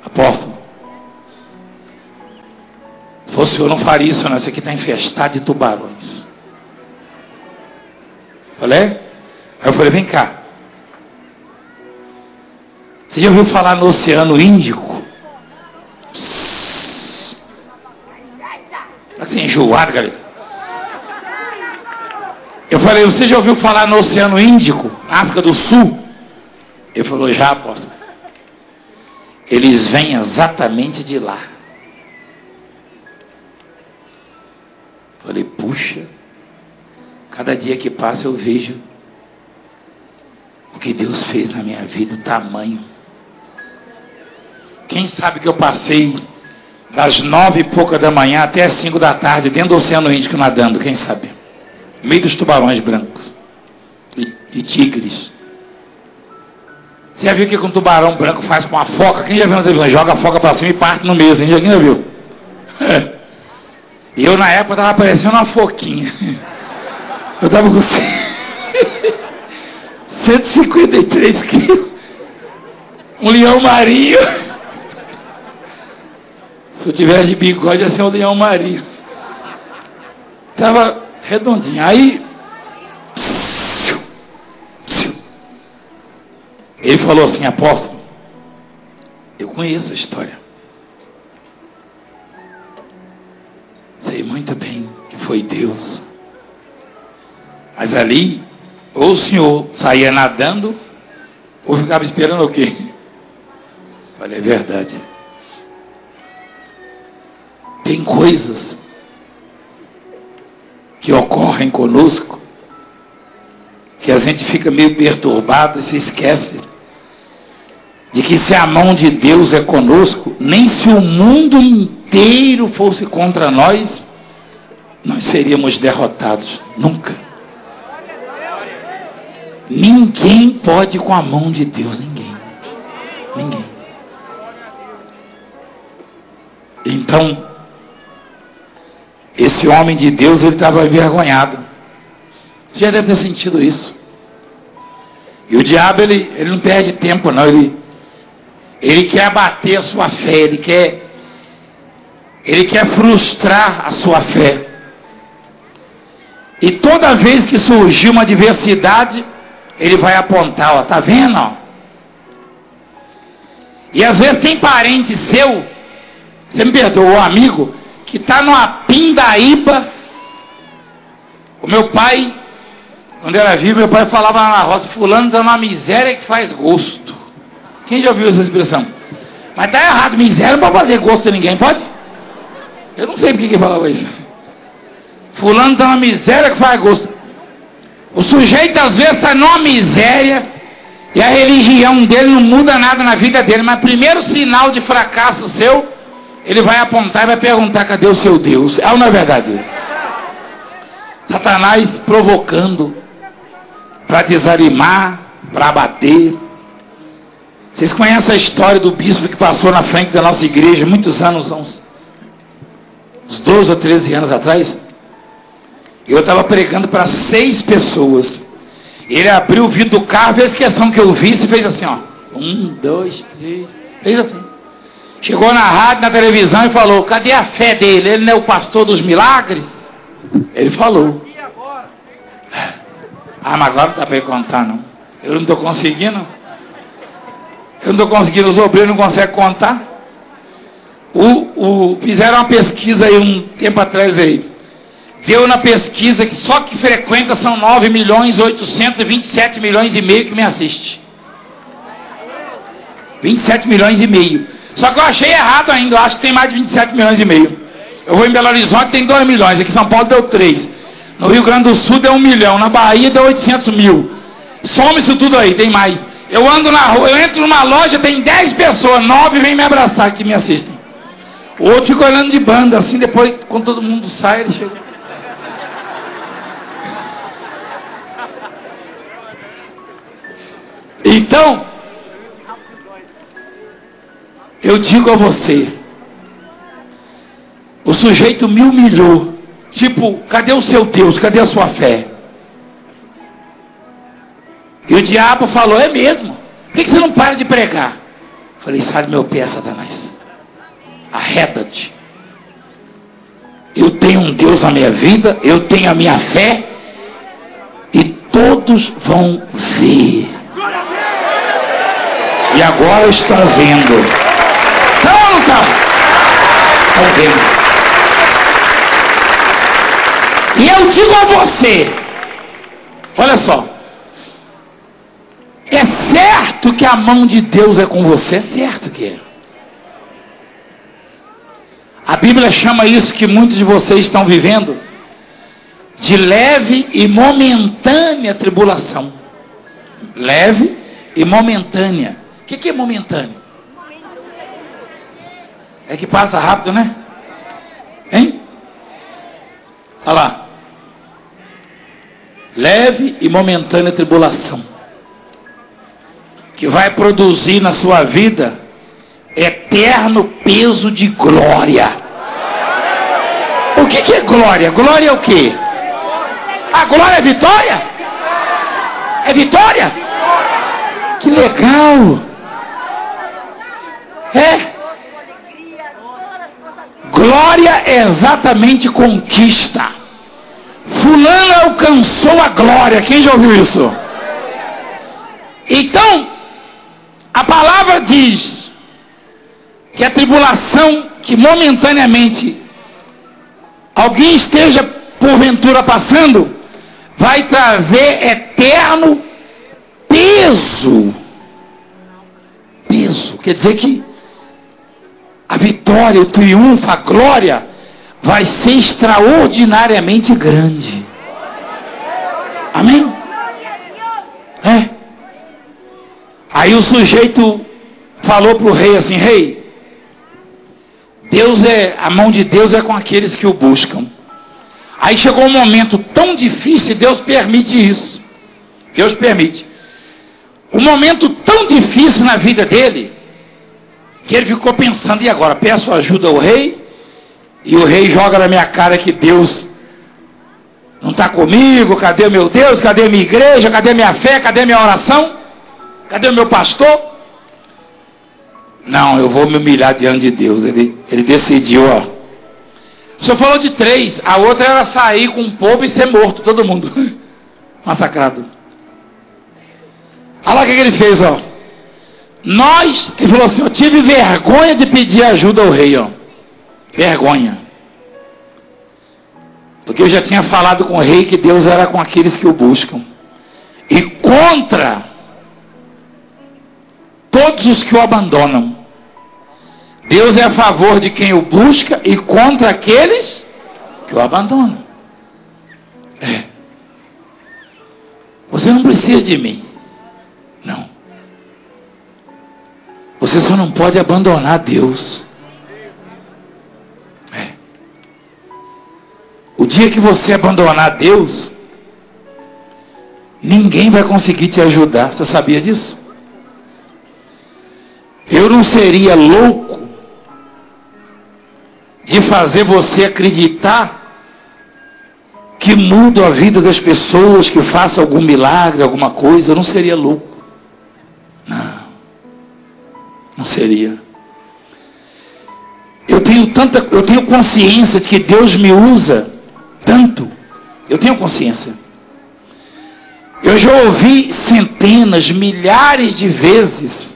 apóstolo, se o senhor não faria isso, não, isso aqui está infestado de tubarões. Falei? Aí eu falei: vem cá, você já ouviu falar no Oceano Índico? Assim, enjoado, galera. Eu falei: você já ouviu falar no Oceano Índico, na África do Sul? Ele falou: já, apóstolo. Eles vêm exatamente de lá. Eu falei: puxa, cada dia que passa eu vejo o que Deus fez na minha vida, o tamanho. ninguém sabe que eu passei das 9 e pouca da manhã até as 5 da tarde dentro do Oceano Índico nadando, quem sabe? No meio dos tubarões brancos e tigres. Você já viu o que um tubarão branco faz com uma foca? Quem já viu na televisão? Joga a foca para cima e parte no mesmo, hein? Quem já viu? E eu, na época, estava parecendo uma foquinha. Eu estava com 153 quilos. Um leão marinho. Se eu tivesse de bigode, ia ser um leão marinho. Estava redondinho. Aí, ele falou assim: apóstolo, eu conheço a história. Sei muito bem que foi Deus. Mas ali, ou o senhor saía nadando, ou ficava esperando o quê? Falei, é verdade. Tem coisas que ocorrem conosco que a gente fica meio perturbado e se esquece de que se a mão de Deus é conosco, nem se o mundo inteiro fosse contra nós, nós seríamos derrotados. Nunca. Ninguém pode com a mão de Deus. Ninguém. Ninguém. Então, esse homem de Deus, ele estava envergonhado. Você já deve ter sentido isso. E o diabo, ele não perde tempo, não. Ele quer abater a sua fé, ele quer frustrar a sua fé. E toda vez que surgir uma adversidade, ele vai apontar, ó, tá vendo? Ó? E às vezes tem parente seu, você me perdoa, amigo, que tá numa pindaíba. O meu pai, quando era vivo, meu pai falava na roça: fulano tá numa miséria que faz gosto. Quem já ouviu essa expressão? Mas tá errado, miséria não pode fazer gosto de ninguém, pode? Eu não sei por que ele falava isso. Fulano tá numa miséria que faz gosto. O sujeito às vezes tá numa miséria e a religião dele não muda nada na vida dele, mas primeiro sinal de fracasso seu, ele vai apontar e vai perguntar: cadê o seu Deus? É ou não é verdade? Satanás provocando para desanimar, para abater. Vocês conhecem a história do bispo que passou na frente da nossa igreja muitos anos, uns 12 ou 13 anos atrás? Eu estava pregando para 6 pessoas. Ele abriu o vidro do carro, fez questão que eu visse e fez assim, ó. 1, 2, 3, fez assim. Chegou na rádio, na televisão e falou: cadê a fé dele? Ele não é o pastor dos milagres? Ele falou. Ah, mas agora não dá para contar, não. Eu não estou conseguindo. Eu não estou conseguindo, os obreiros não conseguem contar. Fizeram uma pesquisa aí um tempo atrás aí. Deu na pesquisa que só que frequenta são 9.827.5 milhões que me assiste. 27,5 milhões. Só que eu achei errado ainda, eu acho que tem mais de 27,5 milhões. Eu vou em Belo Horizonte, tem 2 milhões. Aqui em São Paulo deu 3. No Rio Grande do Sul deu 1 milhão. Na Bahia deu 800 mil. Some isso tudo aí, tem mais. Eu ando na rua, eu entro numa loja, tem 10 pessoas, 9 vêm me abraçar, que me assistem. O outro fica olhando de banda, assim, depois, quando todo mundo sai, ele chega. Então, eu digo a você, o sujeito me humilhou, tipo, cadê o seu Deus, cadê a sua fé? E o diabo falou: é mesmo, por que você não para de pregar? Eu falei: sai do meu pé, Satanás, arreda-te. Eu tenho um Deus na minha vida, eu tenho a minha fé, e todos vão ver. E agora estão vendo. Estão ou não estão? Estão vendo. E eu digo a você, olha só, é certo que a mão de Deus é com você, é certo que é. A Bíblia chama isso que muitos de vocês estão vivendo de leve e momentânea tribulação. Leve e momentânea. O que é momentâneo? É que passa rápido, né? Hein? Olha lá. Leve e momentânea tribulação, que vai produzir na sua vida eterno peso de glória. O que é glória? Glória é o quê? A glória é vitória? É vitória? Que legal! É? Glória é exatamente conquista. Fulano alcançou a glória. Quem já ouviu isso? Então, a palavra diz que a tribulação que momentaneamente alguém esteja porventura passando vai trazer eterno peso. Peso quer dizer que a vitória, o triunfo, a glória vai ser extraordinariamente grande. Amém? É. Aí o sujeito falou para o rei assim: rei, Deus é, a mão de Deus é com aqueles que o buscam. Aí chegou um momento tão difícil, Deus permite isso. Deus permite. Um momento tão difícil na vida dele, que ele ficou pensando: e agora? Peço ajuda ao rei, e o rei joga na minha cara que Deus não está comigo. Cadê meu Deus? Cadê minha igreja? Cadê minha fé? Cadê minha oração? Cadê o meu pastor? Não, eu vou me humilhar diante de Deus. Ele decidiu, ó. Só falou de três. A outra era sair com o povo e ser morto, todo mundo massacrado. Olha lá o que ele fez, ó. Ele falou assim: eu tive vergonha de pedir ajuda ao rei, ó. Vergonha. Porque eu já tinha falado com o rei que Deus era com aqueles que o buscam. E contra todos os que o abandonam. Deus é a favor de quem o busca e contra aqueles que o abandonam. É. Você não precisa de mim. Não. Você só não pode abandonar Deus. É. O dia que você abandonar Deus, ninguém vai conseguir te ajudar. Você sabia disso? Eu não seria louco de fazer você acreditar que mudo a vida das pessoas, que faça algum milagre, alguma coisa. Eu não seria louco. Não. Não seria. Eu tenho consciência de que Deus me usa tanto. Eu tenho consciência. Eu já ouvi centenas, milhares de vezes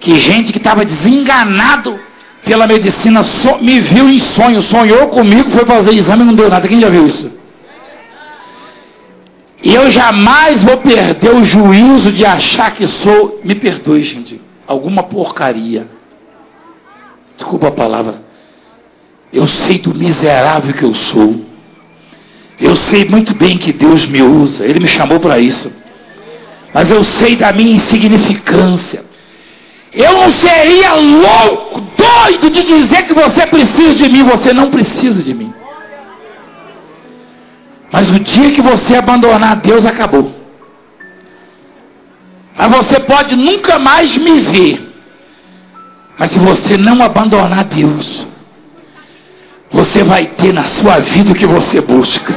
que gente que estava desenganado pela medicina me viu em sonho, sonhou comigo, foi fazer exame e não deu nada. Quem já viu isso? E eu jamais vou perder o juízo de achar que sou, me perdoe, gente, alguma porcaria. Desculpa a palavra. Eu sei do miserável que eu sou. Eu sei muito bem que Deus me usa. Ele me chamou para isso. Mas eu sei da minha insignificância. Eu não seria louco, doido de dizer que você precisa de mim. Você não precisa de mim. Mas o dia que você abandonar Deus, acabou. Mas você pode nunca mais me ver. Mas se você não abandonar Deus, você vai ter na sua vida o que você busca.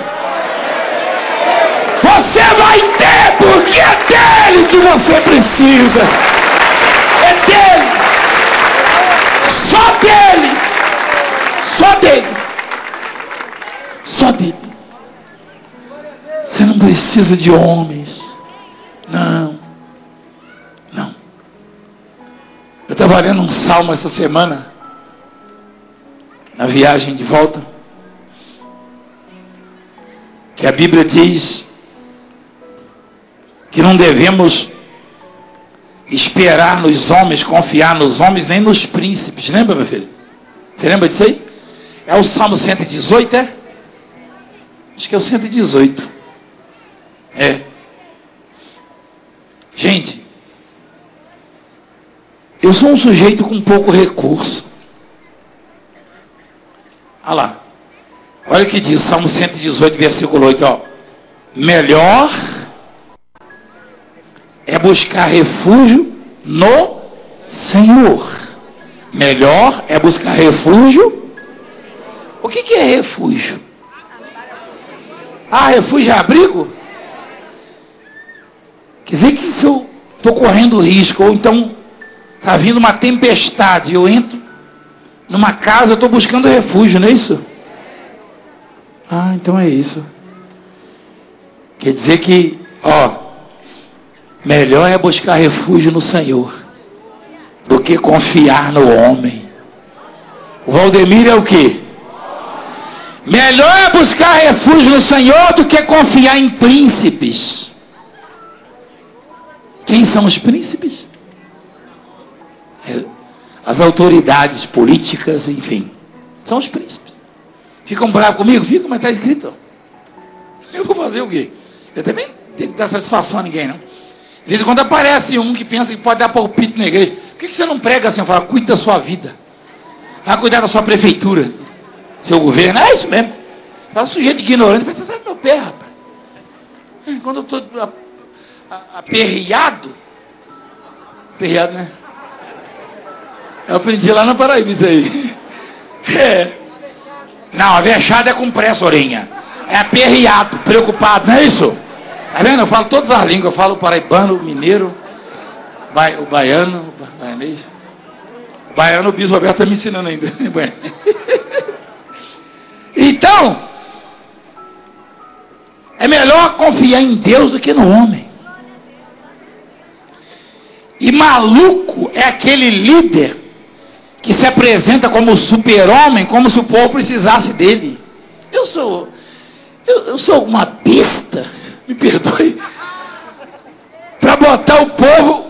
Você vai ter, porque é dele que você precisa. É dele, só dele, só dele, só dele. Você não precisa de homens, não, não. Eu estava lendo um salmo essa semana, na viagem de volta, que a Bíblia diz que não devemos esperar nos homens, confiar nos homens, nem nos príncipes. Lembra, meu filho? Você lembra disso aí? É o Salmo 118, é? Acho que é o 118. É. Gente, eu sou um sujeito com pouco recurso. Olha lá. Olha o que diz, Salmo 118, versículo 8, ó. Melhor é buscar refúgio no Senhor. Melhor é buscar refúgio. O que é refúgio? Ah, refúgio é abrigo? Quer dizer que se eu estou correndo risco, ou então está vindo uma tempestade, eu entro numa casa, eu estou buscando refúgio, não é isso? Ah, então é isso. Quer dizer que, ó, melhor é buscar refúgio no Senhor do que confiar no homem. O Valdemiro é o quê? Melhor é buscar refúgio no Senhor do que confiar em príncipes. Quem são os príncipes? As autoridades políticas, enfim. São os príncipes. Ficam bravos comigo? Ficam, mas está escrito. Eu vou fazer o quê? Eu também não tenho que dar satisfação a ninguém, não. De vez em quando aparece um que pensa que pode dar palpite na igreja. Por que você não prega assim? Fala, cuida da sua vida. Vai cuidar da sua prefeitura. Seu governo, é isso mesmo. É um sujeito ignorante, mas você sai do meu pé, rapaz. Quando eu estou aperreado, aperreado, né? Eu aprendi lá no Paraíba isso aí. É. Não, avexado é com pressa, orelha. É aperreado, preocupado, não é isso? Tá vendo? Eu falo todas as línguas, eu falo o paraibano, o mineiro, o baiano, o baianês. O baiano, o Bispo Roberto está me ensinando ainda. Então, é melhor confiar em Deus do que no homem. E maluco é aquele líder que se apresenta como super-homem, como se o povo precisasse dele. Eu sou uma besta, me perdoe, para botar o povo,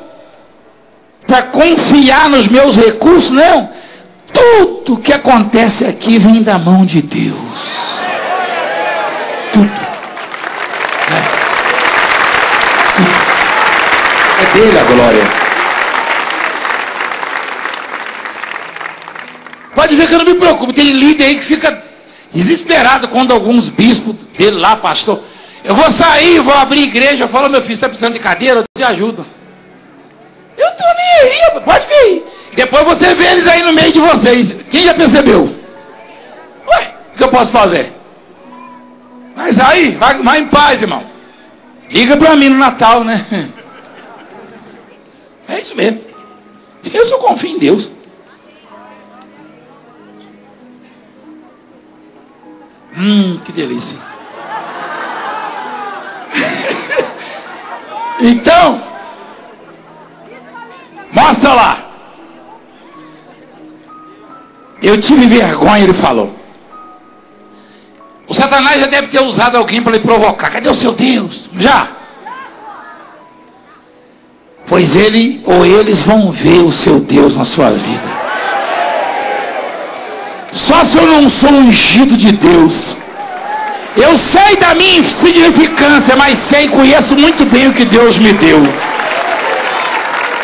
para confiar nos meus recursos, não. Tudo que acontece aqui vem da mão de Deus. Tudo. É dele a glória. Pode ver que eu não me preocupo. Tem líder aí que fica desesperado quando alguns bispos dele lá, pastor. Eu vou sair, vou abrir igreja. Eu falo, meu filho, você está precisando de cadeira? Eu te ajudo. Eu estou nem aí, pode vir aí. Depois você vê eles aí no meio de vocês. Quem já percebeu? Ué, o que eu posso fazer? Mas aí, vai em paz, irmão. Liga para mim no Natal, né? É isso mesmo. Eu só confio em Deus. Que delícia. Então, mostra lá. Eu tive vergonha, ele falou. O Satanás já deve ter usado alguém para lhe provocar. Cadê o seu Deus? Já. Pois ele ou eles vão ver o seu Deus na sua vida. Só se eu não sou ungido de Deus. Eu sei da minha insignificância, mas sei e conheço muito bem o que Deus me deu.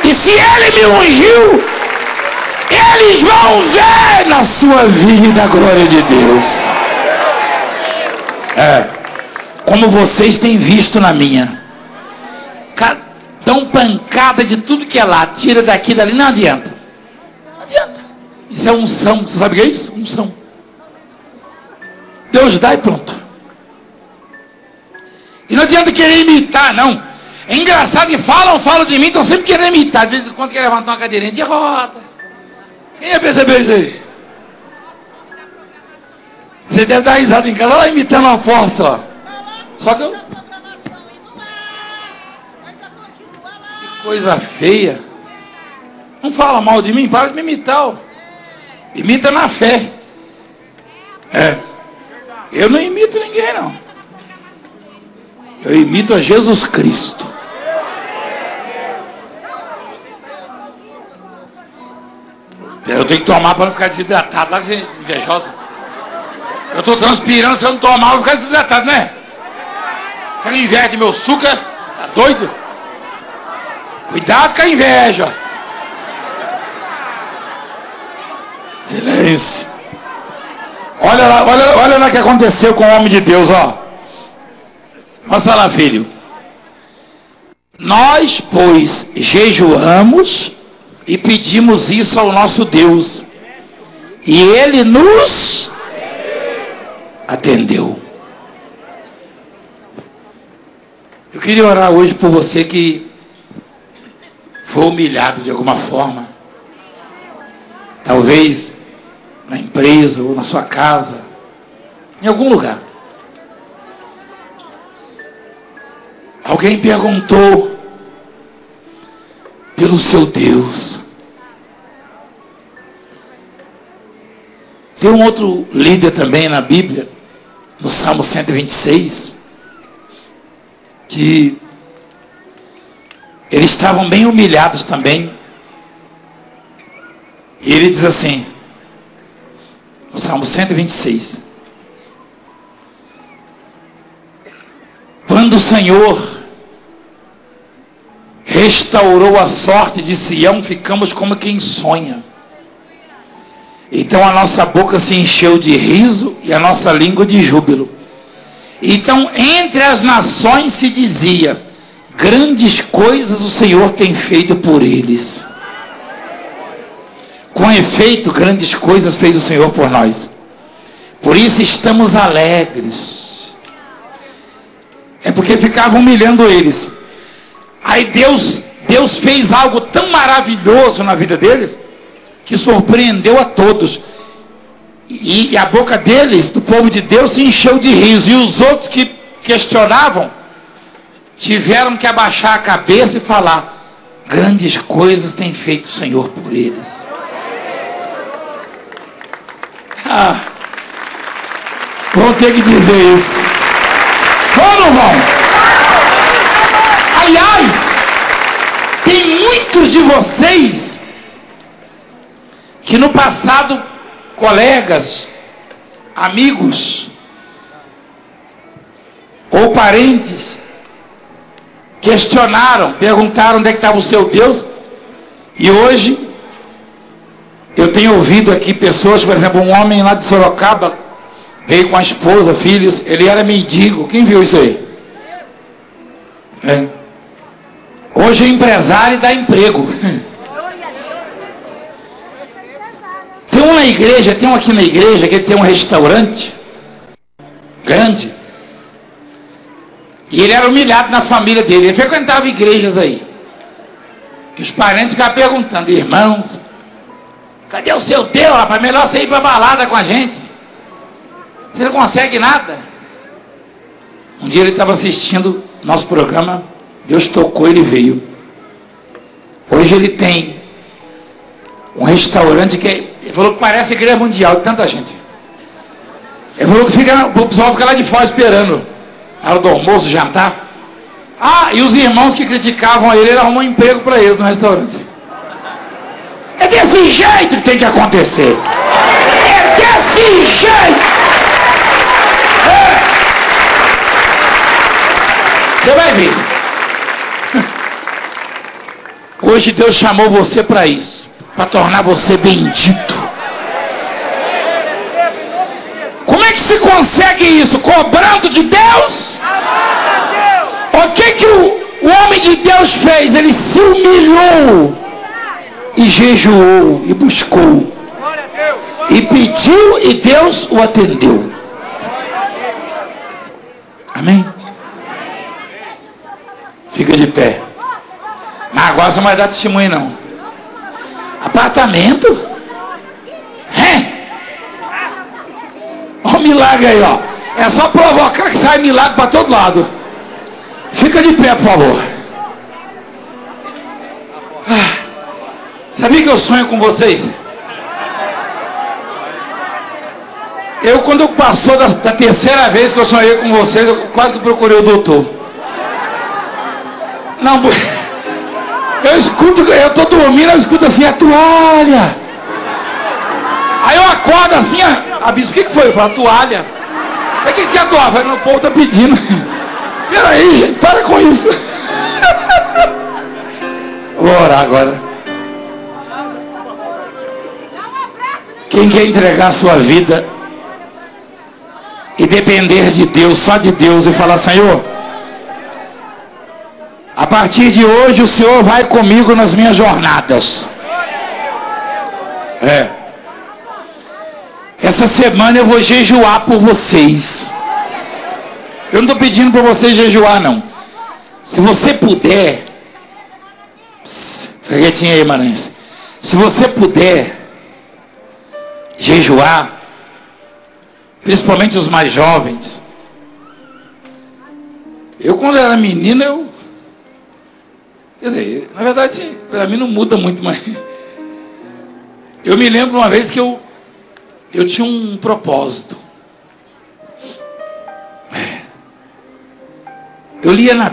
E se ele me ungiu, eles vão ver na sua vida a glória de Deus. É, como vocês têm visto na minha. Dão pancada de tudo que é lá, tira daqui, dali, não adianta. Não adianta. Isso é unção, você sabe o que é isso? Unção. Deus dá e pronto. E não adianta querer imitar, não. É engraçado que falam de mim, estão sempre querendo imitar. De vez em quando quer levantar uma cadeirinha de roda. Quem ia perceber isso aí? Você deve dar risada em casa, olha lá imitando uma força, ó. Só que eu... Que coisa feia. Não fala mal de mim, para de me imitar, ó. Imita na fé. É. Eu não imito ninguém, não. Eu imito a Jesus Cristo. Eu tenho que tomar para não ficar desidratado. Lá que você é invejosa. Eu estou transpirando, se eu não tomar, eu vou ficar desidratado, né? Fica com inveja de meu suco, tá doido? Cuidado com a inveja. Silêncio. Olha lá o que aconteceu com o homem de Deus, ó. Passa lá, filho. Nós, pois, jejuamos e pedimos isso ao nosso Deus, e Ele nos atendeu. Eu queria orar hoje por você que foi humilhado de alguma forma, talvez na empresa ou na sua casa, em algum lugar. Alguém perguntou pelo seu Deus. Tem um outro líder também na Bíblia, no Salmo 126, que eles estavam bem humilhados também. E ele diz assim, no Salmo 126, quando o Senhor restaurou a sorte de Sião, ficamos como quem sonha. Então a nossa boca se encheu de riso e a nossa língua de júbilo. Então entre as nações se dizia, grandes coisas o Senhor tem feito por eles. Com efeito, grandes coisas fez o Senhor por nós. Por isso estamos alegres. É porque ficavam humilhando eles. Aí Deus fez algo tão maravilhoso na vida deles, que surpreendeu a todos. E a boca deles, do povo de Deus, se encheu de riso. E os outros que questionavam, tiveram que abaixar a cabeça e falar, grandes coisas tem feito o Senhor por eles. Ah, vão ter que dizer isso. Vão ou não vão? Aliás, tem muitos de vocês que no passado, colegas, amigos ou parentes, questionaram, perguntaram onde é que estava o seu Deus, e hoje eu tenho ouvido aqui pessoas, por exemplo, um homem lá de Sorocaba veio com a esposa, filhos, ele era mendigo, quem viu isso aí? É. Hoje é empresário e dá emprego. Tem um na igreja, tem um aqui na igreja que tem um restaurante grande. E ele era humilhado na família dele. Ele frequentava igrejas aí. E os parentes ficavam perguntando, irmãos, cadê o seu Deus, rapaz? Melhor você ir pra balada com a gente. Você não consegue nada. Um dia ele estava assistindo nosso programa, Deus tocou, ele veio. Hoje ele tem um restaurante que ele falou que parece Igreja Mundial, tanta gente. Ele falou que fica, o pessoal fica lá de fora esperando. Na hora do almoço, jantar. Ah, e os irmãos que criticavam ele arrumou um emprego para eles no restaurante. É desse jeito que tem que acontecer. É desse jeito. É. Você vai ver. Hoje Deus chamou você para isso, para tornar você bendito. Como é que se consegue isso? Cobrando de Deus? O que o homem de Deus fez? Ele se humilhou e jejuou e buscou e pediu e Deus o atendeu. Amém? Fica de pé. Ah, agora você não vai dar testemunho, não. Apartamento? Olha o milagre aí, ó. É só provocar que sai milagre para todo lado. Fica de pé, por favor. Ah, sabia que eu sonho com vocês? Eu, quando passou da terceira vez que eu sonhei com vocês, eu quase procurei o doutor. Não, eu escuto, eu tô dormindo, eu escuto assim, a toalha. Aí eu acordo assim, aviso, o que foi? Eu falo, a toalha. Aí o que você adora? O povo tá pedindo. Peraí, gente, para com isso. Vou orar agora. Quem quer entregar a sua vida e depender de Deus, só de Deus, e falar: Senhor, a partir de hoje o Senhor vai comigo nas minhas jornadas. É. Essa semana eu vou jejuar por vocês. Eu não estou pedindo para vocês jejuar, não. Se você puder, reguetinha aí, Maranhense. Se você puder jejuar, principalmente os mais jovens. Eu, quando era menino, eu... Quer dizer, na verdade, para mim não muda muito, mas... Eu me lembro uma vez que eu tinha um propósito. Eu lia na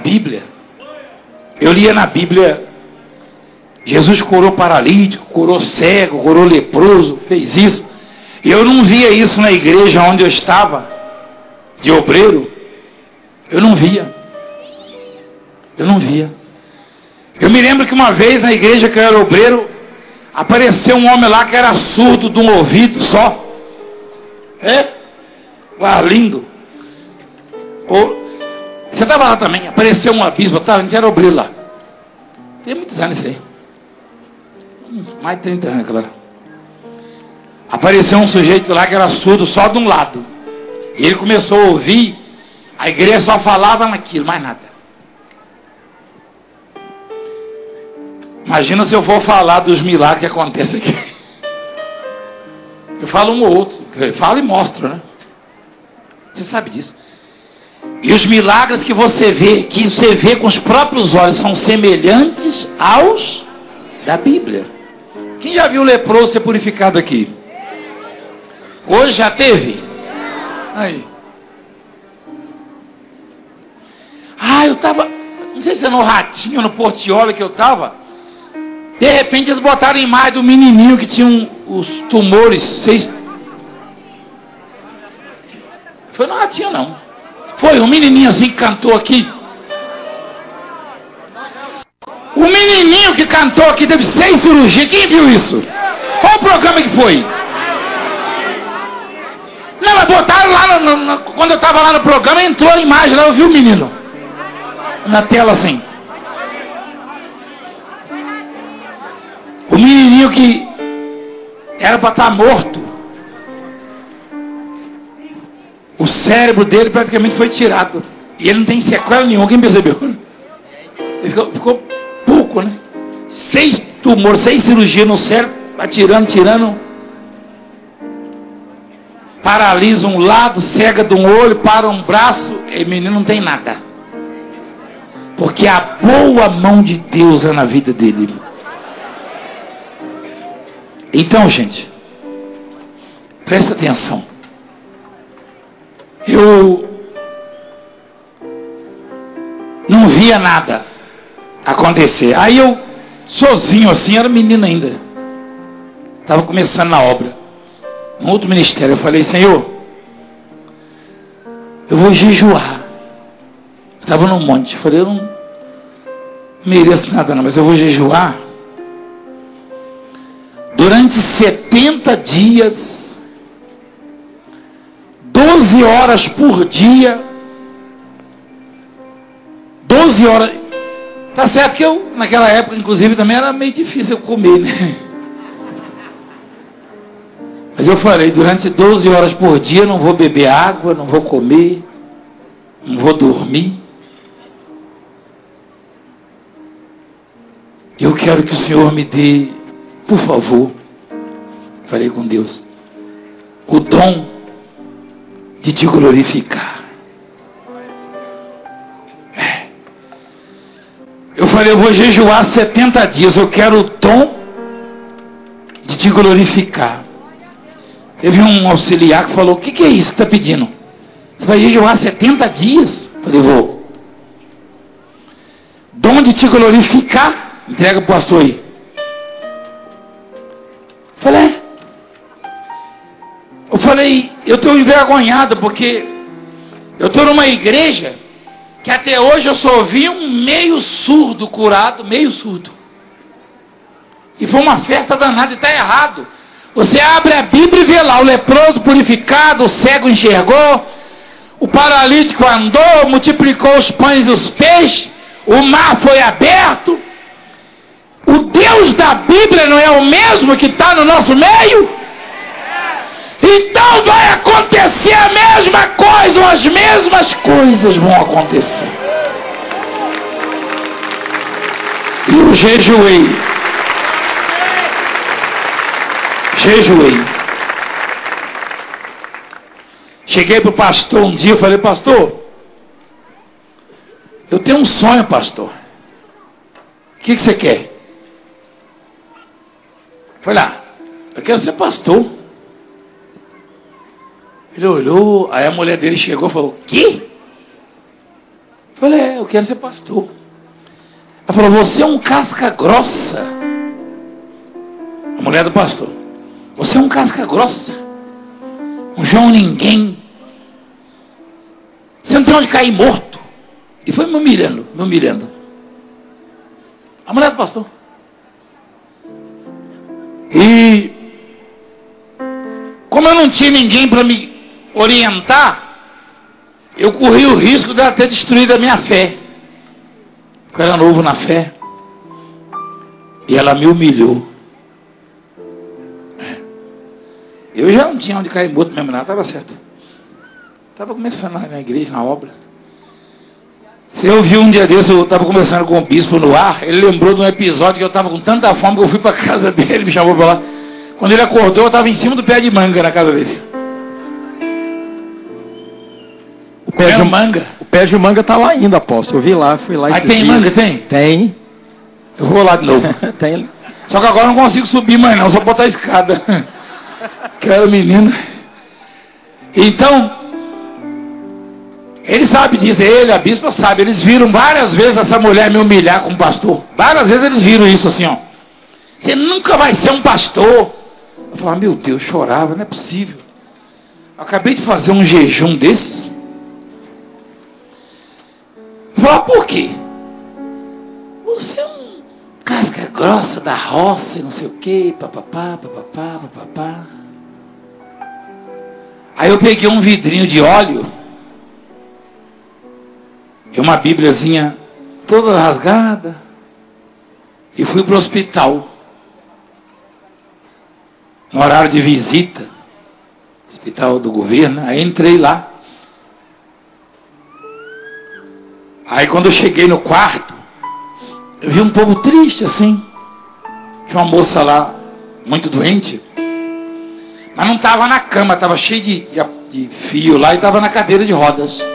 Bíblia, Jesus curou paralítico, curou cego, curou leproso, fez isso. Eu não via isso na igreja onde eu estava, de obreiro. Eu não via. Eu me lembro que uma vez na igreja que eu era obreiro, apareceu um homem lá que era surdo de um ouvido só. É? Ah, lindo. Pô. Você estava lá também, apareceu uma bispa, tá? A gente era obreiro lá. Tem muitos anos isso aí. Mais de 30 anos, claro. Apareceu um sujeito lá que era surdo só de um lado. E ele começou a ouvir, a igreja só falava naquilo, mais nada. Imagina se eu for falar dos milagres que acontecem aqui. Eu falo um ou outro, eu falo e mostro, né? Você sabe disso. E os milagres que você vê, com os próprios olhos, são semelhantes aos da Bíblia. Quem já viu o leproso ser purificado aqui? Hoje já teve? Aí. Ah, eu estava, não sei se é no Ratinho, no Portiola que eu estava. De repente eles botaram a imagem do menininho que tinha os tumores, 6. Foi no Ratinho, não. Foi um menininho assim que cantou aqui. O menininho que cantou aqui teve 6 cirurgias. Quem viu isso? Qual o programa que foi? Não, mas botaram lá, quando eu estava lá no programa, entrou a imagem lá, eu vi o menino. Na tela assim. O menininho que era para estar morto. O cérebro dele praticamente foi tirado. E ele não tem sequela nenhuma, quem percebeu? Ele ficou pouco, né? 6 tumores, 6 cirurgias no cérebro, atirando. Paralisa um lado, cega de um olho, para um braço, e o menino não tem nada. Porque a boa mão de Deus é na vida dele. Então, gente, presta atenção. Eu não via nada acontecer. Aí eu, sozinho assim, era menino ainda. Estava começando na obra, num outro ministério. Eu falei: Senhor, eu vou jejuar. Estava num monte. Eu falei: eu não mereço nada, não, mas eu vou jejuar durante 70 dias. 12 horas por dia. 12 horas. Tá certo que eu, naquela época, inclusive, também era meio difícil eu comer, né? Mas eu falei: durante 12 horas por dia, não vou beber água, não vou comer, não vou dormir. Eu quero que o Senhor me dê, por favor, falei com Deus, o dom de te glorificar. É. Eu falei: eu vou jejuar 70 dias, eu quero o dom de te glorificar. Teve um auxiliar que falou: o que é isso que está pedindo? Você vai jejuar 70 dias? Eu falei: vou. Dom de te glorificar, entrega para o pastor aí. Eu falei, eu estou envergonhado, porque eu estou numa igreja que até hoje eu só vi um meio surdo curado, meio surdo. E foi uma festa danada, e está errado. Você abre a Bíblia e vê lá: o leproso purificado, o cego enxergou, O paralítico andou, multiplicou os pães e os peixes, o mar foi aberto. O Deus da Bíblia não é o mesmo que está no nosso meio? Então vai acontecer a mesma coisa, ou as mesmas coisas vão acontecer. Eu jejuei. Cheguei para o pastor um dia e falei: pastor, eu tenho um sonho, pastor. O que você quer? Foi lá, eu quero ser pastor. Ele olhou, aí a mulher dele chegou e falou: o quê? Eu falei: é, eu quero ser pastor. Ela falou: você é um casca grossa. A mulher do pastor: você é um casca grossa, um João ninguém, você não tem onde cair morto. E foi me humilhando. A mulher do pastor. E como eu não tinha ninguém para me orientar, eu corri o risco de ela ter destruído a minha fé, porque eu era novo na fé. E ela me humilhou. Eu já não tinha onde cair morto mesmo, nada, estava certo. Estava começando na minha igreja, na obra. Você ouviu um dia desse, eu estava conversando com o bispo no ar, ele lembrou de um episódio que eu estava com tanta fome que eu fui para a casa dele, ele me chamou para lá. Quando ele acordou, eu estava em cima do pé de manga na casa dele. O pé de manga? O pé de manga está lá ainda, apóstolo. Eu vi lá, fui lá. Aí tem manga, tem? Tem. Eu vou lá de novo. Tem. Só que agora eu não consigo subir mais não, só botar a escada. Que era o menino. Então, ele sabe disso, ele, a bispa sabe. Eles viram várias vezes essa mulher me humilhar como pastor. Várias vezes eles viram isso assim, ó. Você nunca vai ser um pastor. Eu falava: meu Deus, eu chorava, não é possível. Eu acabei de fazer um jejum desse. Eu falava: por quê? Você é um casca grossa da roça e não sei o quê, papapá, papapá, papapá. Aí eu peguei um vidrinho de óleo e uma bíbliazinha toda rasgada e fui para o hospital no horário de visita, hospital do governo. Aí entrei lá. Aí quando eu cheguei no quarto, eu vi um povo triste assim. Tinha uma moça lá muito doente, mas não estava na cama, estava cheio de fio lá e estava na cadeira de rodas.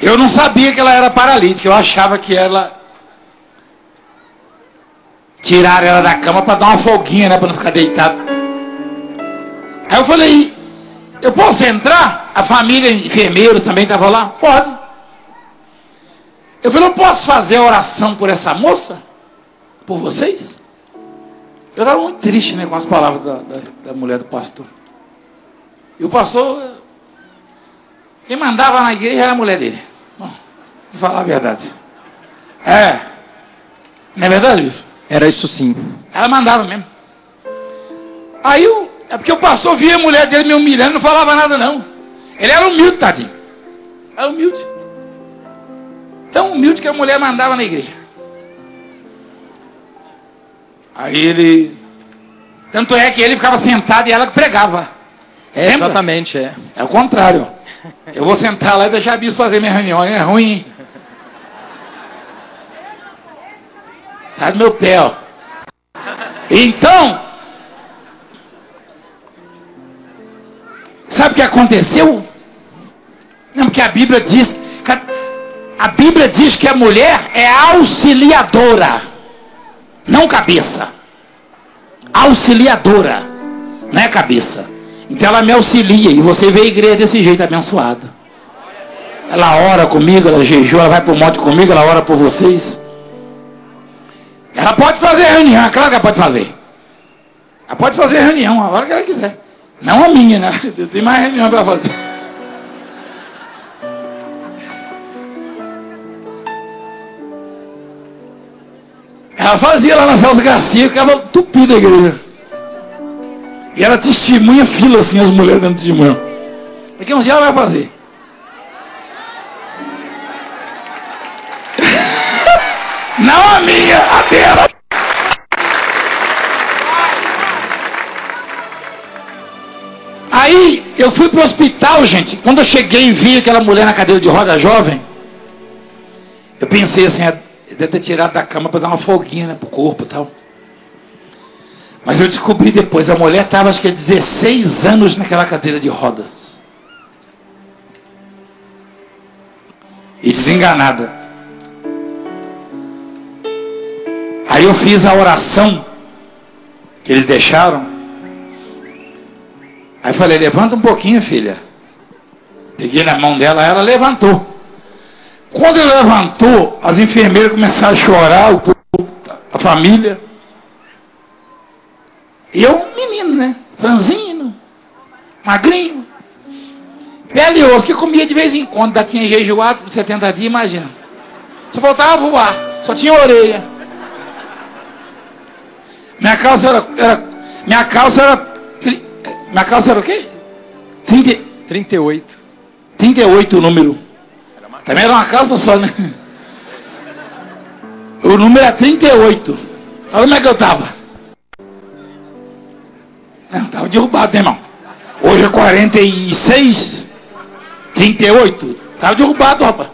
Eu não sabia que ela era paralítica, eu achava que ela... tiraram ela da cama para dar uma folguinha, né, para não ficar deitado. Aí eu falei: eu posso entrar? A família, enfermeiro também estava lá. Pode. Eu falei: eu posso fazer a oração por essa moça? Por vocês? Eu estava muito triste, né, com as palavras da mulher do pastor. E o pastor... quem mandava na igreja era a mulher dele. Bom, vou falar a verdade. É. Não é verdade, bispo? Era isso sim. Ela mandava mesmo. Aí é porque o pastor via a mulher dele me humilhando, não falava nada não. Ele era humilde, tadinho. Era humilde. Tão humilde que a mulher mandava na igreja. Aí ele... tanto é que ele ficava sentado e ela que pregava. É, exatamente, é. É o contrário. Eu vou sentar lá e deixar a bispo fazer minha reunião. É ruim, hein? Sai do meu pé, ó. Então, sabe o que aconteceu? Não, porque a Bíblia diz... a Bíblia diz que a mulher é auxiliadora, não cabeça. Auxiliadora, não é cabeça. Então ela me auxilia, e você vê a igreja desse jeito, abençoada. Ela ora comigo, ela jejua, ela vai para o monte comigo, ela ora por vocês. Ela pode fazer a reunião, é claro que ela pode fazer. Ela pode fazer a reunião a hora que ela quiser. Não a minha, né? Tem mais reunião para fazer. Ela fazia lá na Celso Garcia, ficava tupida a igreja. E ela testemunha, fila assim, as mulheres dando testemunho. Daqui a uns dias vai fazer. Não a minha, a dela. Aí eu fui pro hospital, gente. Quando eu cheguei e vi aquela mulher na cadeira de roda jovem, eu pensei assim, deve ter tirado da cama para dar uma folguinha, né, pro corpo e tal. Mas eu descobri depois, a mulher estava acho que 16 anos naquela cadeira de rodas. E desenganada. Aí eu fiz a oração que eles deixaram. Aí falei, levanta um pouquinho, filha. Peguei na mão dela, ela levantou. Quando ela levantou, as enfermeiras começaram a chorar, a família. Eu, menino, né? Franzino, magrinho, pele e osso, que comia de vez em quando, já tinha jejuado por 70 dias, imagina. Só faltava voar, só tinha orelha. Minha calça era o quê? 38. 38 o número. Também era uma calça só, né? O número era 38. Olha como é que eu tava. Não, estava derrubado, né, irmão? Hoje é 46, 38. Estava derrubado, rapaz.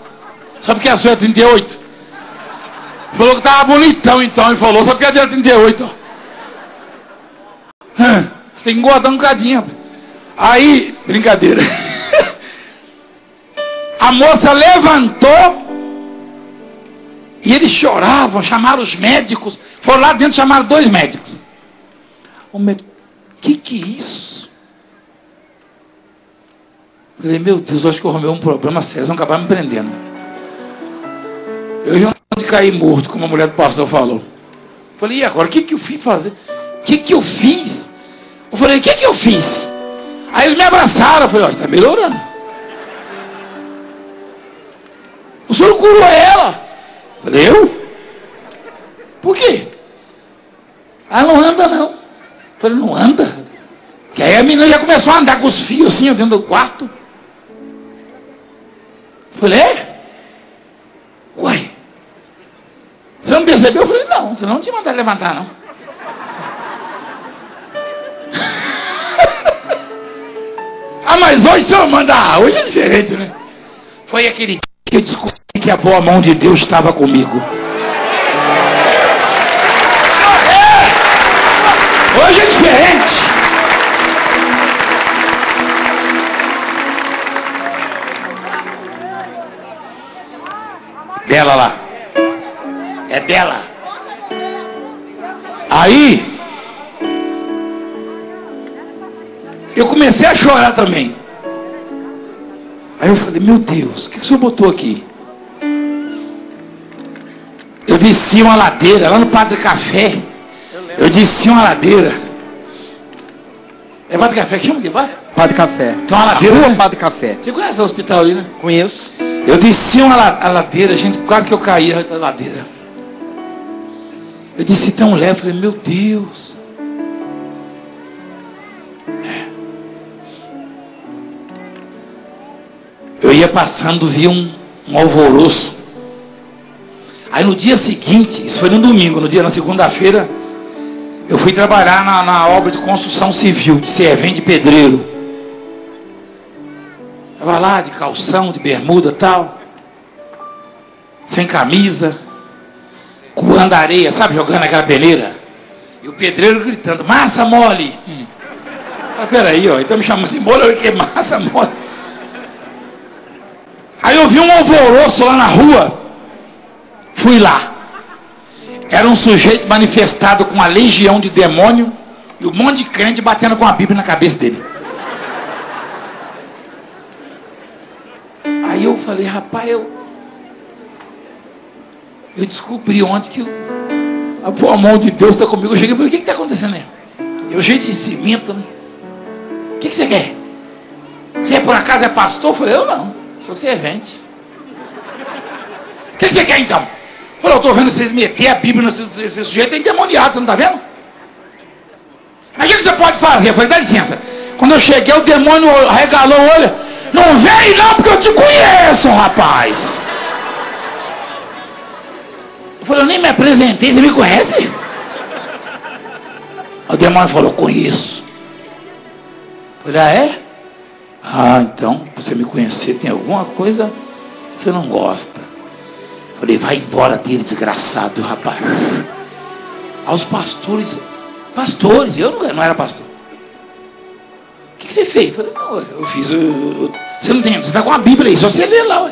Só porque a sua é 38. Falou que estava bonitão, então. Ele falou, só porque a dele é 38, ó. Você tem que engordar um bocadinho, rapaz. Aí, brincadeira. A moça levantou e eles choravam, chamaram os médicos. Foram lá dentro, chamaram dois médicos. O médico, que é isso? Eu falei, meu Deus, acho que eu arrumei um problema sério, vão acabar me prendendo. Eu ia de cair morto, como a mulher do pastor falou. Eu falei, e agora, o que eu fui fazer? O que eu fiz? Eu falei, o que eu fiz? Aí eles me abraçaram, eu falei, olha, tá melhorando. O senhor curou ela. Eu falei, eu? Por quê? Ela não anda, não. Eu falei, não anda. Que aí a menina já começou a andar com os fios assim, dentro do quarto. Eu falei, é? Uai. Você não percebeu? Eu falei, não, senão não tinha mandado levantar, não. Ah, mas hoje você não manda, hoje é diferente, né? Foi aquele dia que eu descobri que a boa mão de Deus estava comigo. Hoje é diferente. Dela lá. É dela. Aí, eu comecei a chorar também. Aí eu falei, meu Deus, o que o senhor botou aqui? Eu desci uma ladeira lá no Pátio do Café. Eu desci uma ladeira. É Pátio do Café que chama de bar? Pátio do Café. Então uma ladeira. Rua Pátio do Café. Você conhece o hospital ali, né? Conheço. Eu desci a ladeira, gente, quase que eu caía na ladeira. Eu desci tão leve, falei, meu Deus. Eu ia passando, vi um alvoroço. Aí no dia seguinte, isso foi no domingo, na segunda-feira, eu fui trabalhar na obra de construção civil, de servente de pedreiro. Estava lá de calção, de bermuda e tal, sem camisa, curando areia, sabe, jogando aquela peneira. E o pedreiro gritando, massa mole! Ah, peraí, ó, ele tá me chamando de mole, eu que massa mole! Aí eu vi um alvoroço lá na rua, fui lá. Era um sujeito manifestado com uma legião de demônio e um monte de crente batendo com a Bíblia na cabeça dele. Aí eu falei, rapaz, eu descobri ontem que a mão de Deus está comigo. Eu cheguei e falei, o que está acontecendo aí? Eu cheio de cimento, né? O que você quer? Você por acaso é pastor? Eu falei, eu não. Você é vente. O que você quer então? Eu estou vendo vocês meter a Bíblia nesse sujeito, é endemoniado, você não está vendo? Mas o que você pode fazer? Eu falei, dá licença. Quando eu cheguei, o demônio arregalou o olho. Não vem não porque eu te conheço, rapaz. Eu falei, eu nem me apresentei, você me conhece? O demônio falou, conheço. Eu falei, ah, é? Ah, então, pra você me conhecer tem alguma coisa que você não gosta. Eu falei, vai embora dele, desgraçado, rapaz. Aos pastores, eu não era pastor. O que você fez? Eu falei, não, eu fiz, você não tem, você está com a Bíblia aí, só você lê lá, ué.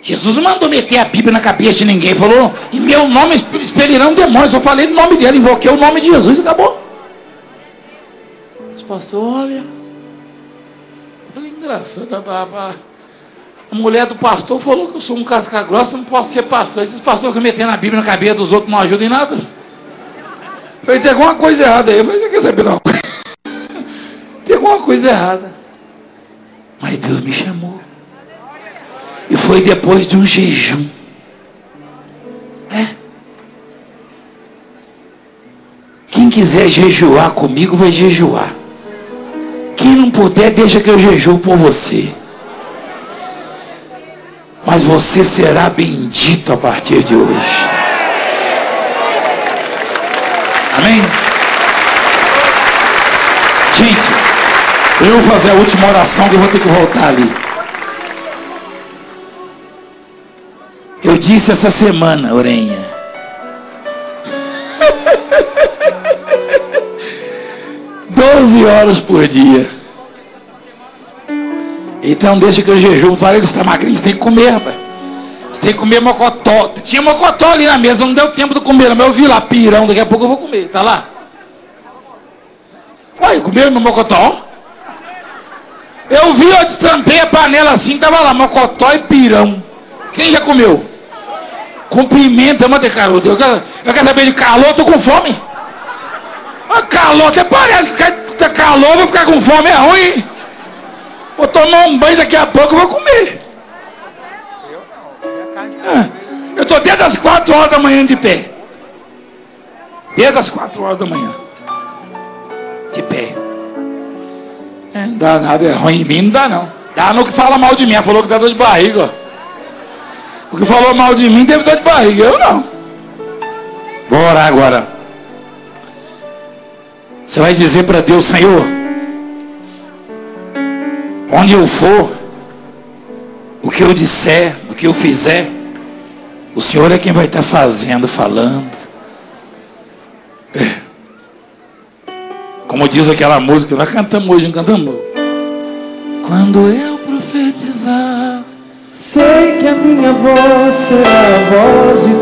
Jesus não mandou meter a Bíblia na cabeça de ninguém, falou, em meu nome expelirão demônios, eu falei do nome dele, invoquei o nome de Jesus e acabou. Os pastores, olha, falei, engraçado, a mulher do pastor falou que eu sou um casca grossa, não posso ser pastor, esses pastores que metem a Bíblia na cabeça dos outros não ajudam em nada. Eu falei, tem alguma coisa errada aí, eu falei, você quer saber não? Tem alguma coisa errada. Mas Deus me chamou. E foi depois de um jejum. É. Quem quiser jejuar comigo, vai jejuar. Quem não puder, deixa que eu jejuo por você. Mas você será bendito a partir de hoje. Amém? Gente, eu vou fazer a última oração que eu vou ter que voltar ali. Eu disse essa semana, Orenha, doze horas por dia. Então deixa que eu jejum. Falei que você está magrinho, você tem que comer, rapaz. Você tem que comer mocotó. Tinha mocotó ali na mesa, não deu tempo de comer, mas eu vi lá, pirão, daqui a pouco eu vou comer, tá lá? Uai, comeu meu mocotó? Eu vi, eu destampei a panela assim, tava lá, mocotó e pirão. Quem já comeu? Com pimenta, manda calota. Eu quero saber de calor, tô com fome. Mas calor, até parece que calor, vou ficar com fome, é ruim, hein? Vou tomar um banho daqui a pouco, eu vou comer. Eu tô desde as 4 horas da manhã de pé. Desde as 4 horas da manhã. De pé. É, não dá nada, é ruim em mim, não dá não. Dá no que fala mal de mim, ela falou que dá dor de barriga, ó. O que falou mal de mim teve dor de barriga, eu não. Vou orar agora. Você vai dizer para Deus, Senhor, onde eu for, o que eu disser, o que eu fizer, o Senhor é quem vai estar fazendo, falando. É. Como diz aquela música, nós cantamos hoje, não cantamos? Quando eu profetizar, sei que a minha voz será a voz de Deus.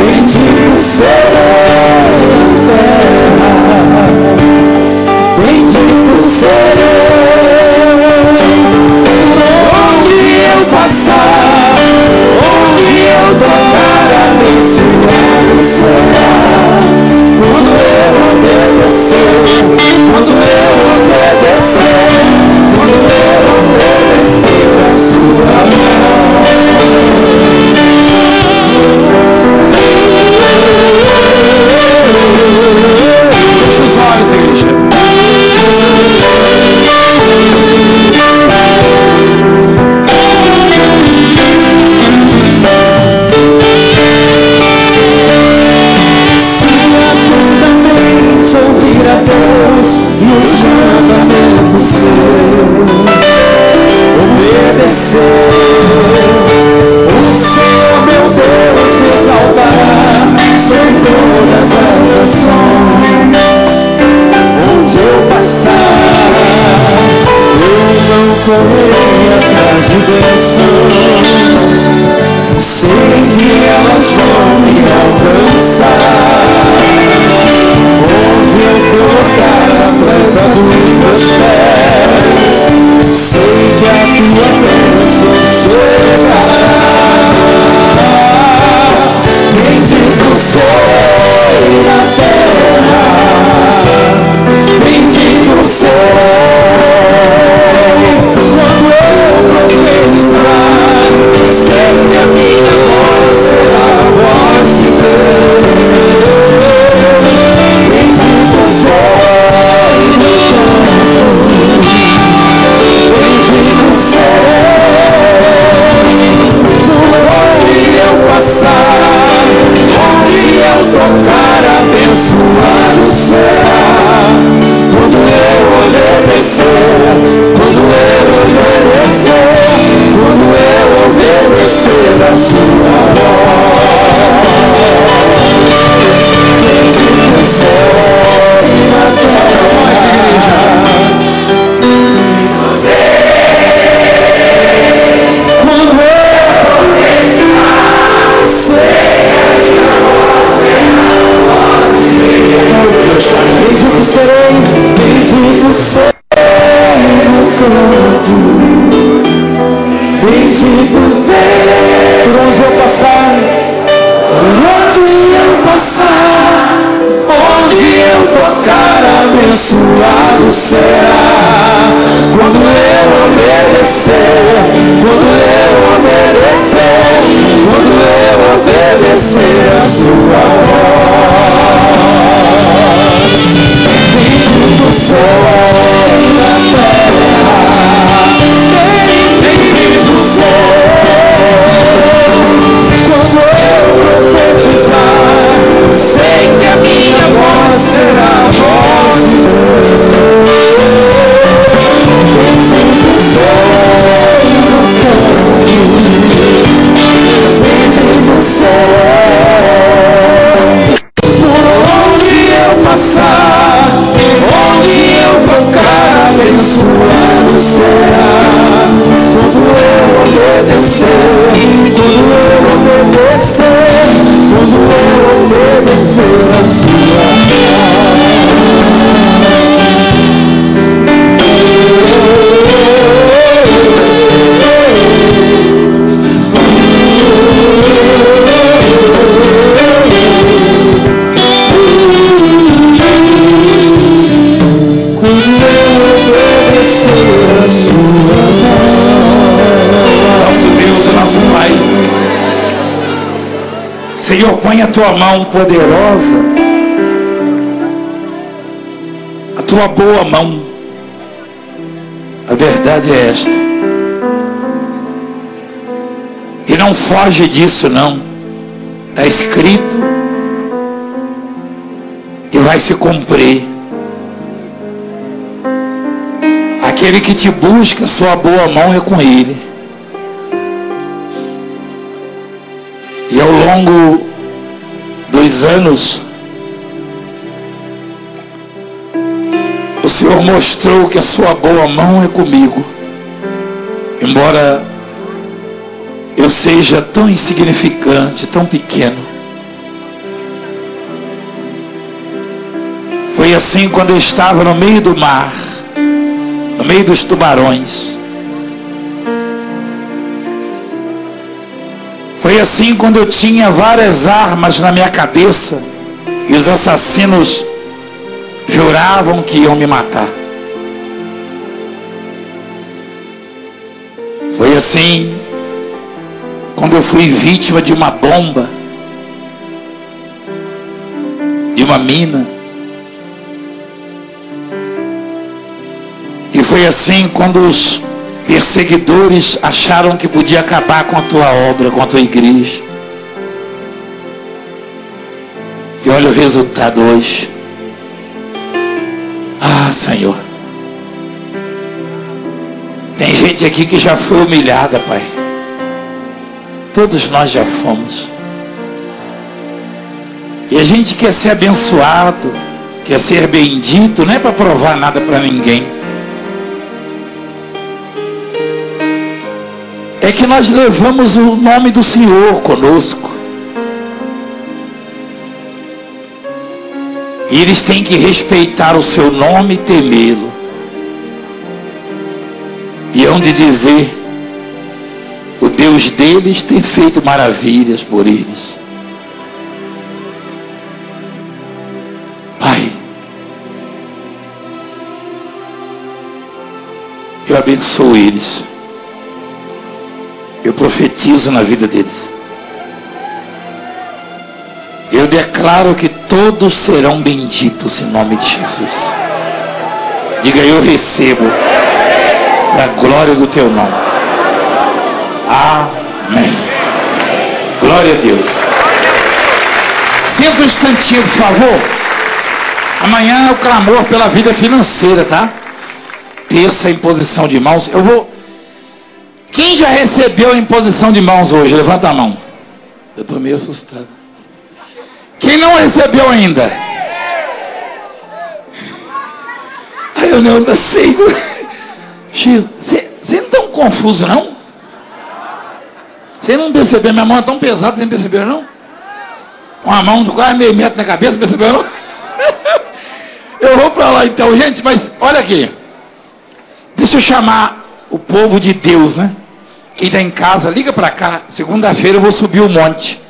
Bendito serei a terra, bendito serei. Onde eu passar, onde eu tocar, abençoado será. Quando eu obedecer, quando eu obedecer, quando eu oferecer a sua mão. Senhor, põe a tua mão poderosa, a tua boa mão. A verdade é esta, e não foge disso não. Está escrito e vai se cumprir. Aquele que te busca, sua boa mão é com ele. E ao longo dos anos, o Senhor mostrou que a sua boa mão é comigo. Embora eu seja tão insignificante, tão pequeno. Foi assim quando eu estava no meio do mar, no meio dos tubarões. Foi assim quando eu tinha várias armas na minha cabeça e os assassinos juravam que iam me matar. Foi assim quando eu fui vítima de uma bomba, de uma mina. E foi assim quando os perseguidores acharam que podia acabar com a tua obra, com a tua igreja. E olha o resultado hoje. Ah, Senhor, tem gente aqui que já foi humilhada, Pai. Todos nós já fomos. E a gente quer ser abençoado, quer ser bendito, não é para provar nada para ninguém. É que nós levamos o nome do Senhor conosco. E eles têm que respeitar o seu nome e temê-lo. E hão de dizer, o Deus deles tem feito maravilhas por eles. Pai, eu abençoo eles. Eu profetizo na vida deles. Eu declaro que todos serão benditos em nome de Jesus. Diga, eu recebo para a glória do teu nome. Amém. Glória a Deus. Senta um instantinho, por favor. Amanhã é o clamor pela vida financeira, tá? Terça, imposição de mãos. Eu vou... Quem já recebeu a imposição de mãos hoje? Levanta a mão. Eu estou meio assustado. Quem não recebeu ainda? Ai, eu não sei. Você não é tão confuso, não? Você não percebeu? Minha mão é tão pesada, você não percebeu, não? Uma mão do quase meio metro na cabeça, percebeu, não? Eu vou para lá então, gente, mas olha aqui. Deixa eu chamar o povo de Deus, né? Quem está em casa, liga para cá. Segunda-feira eu vou subir o monte.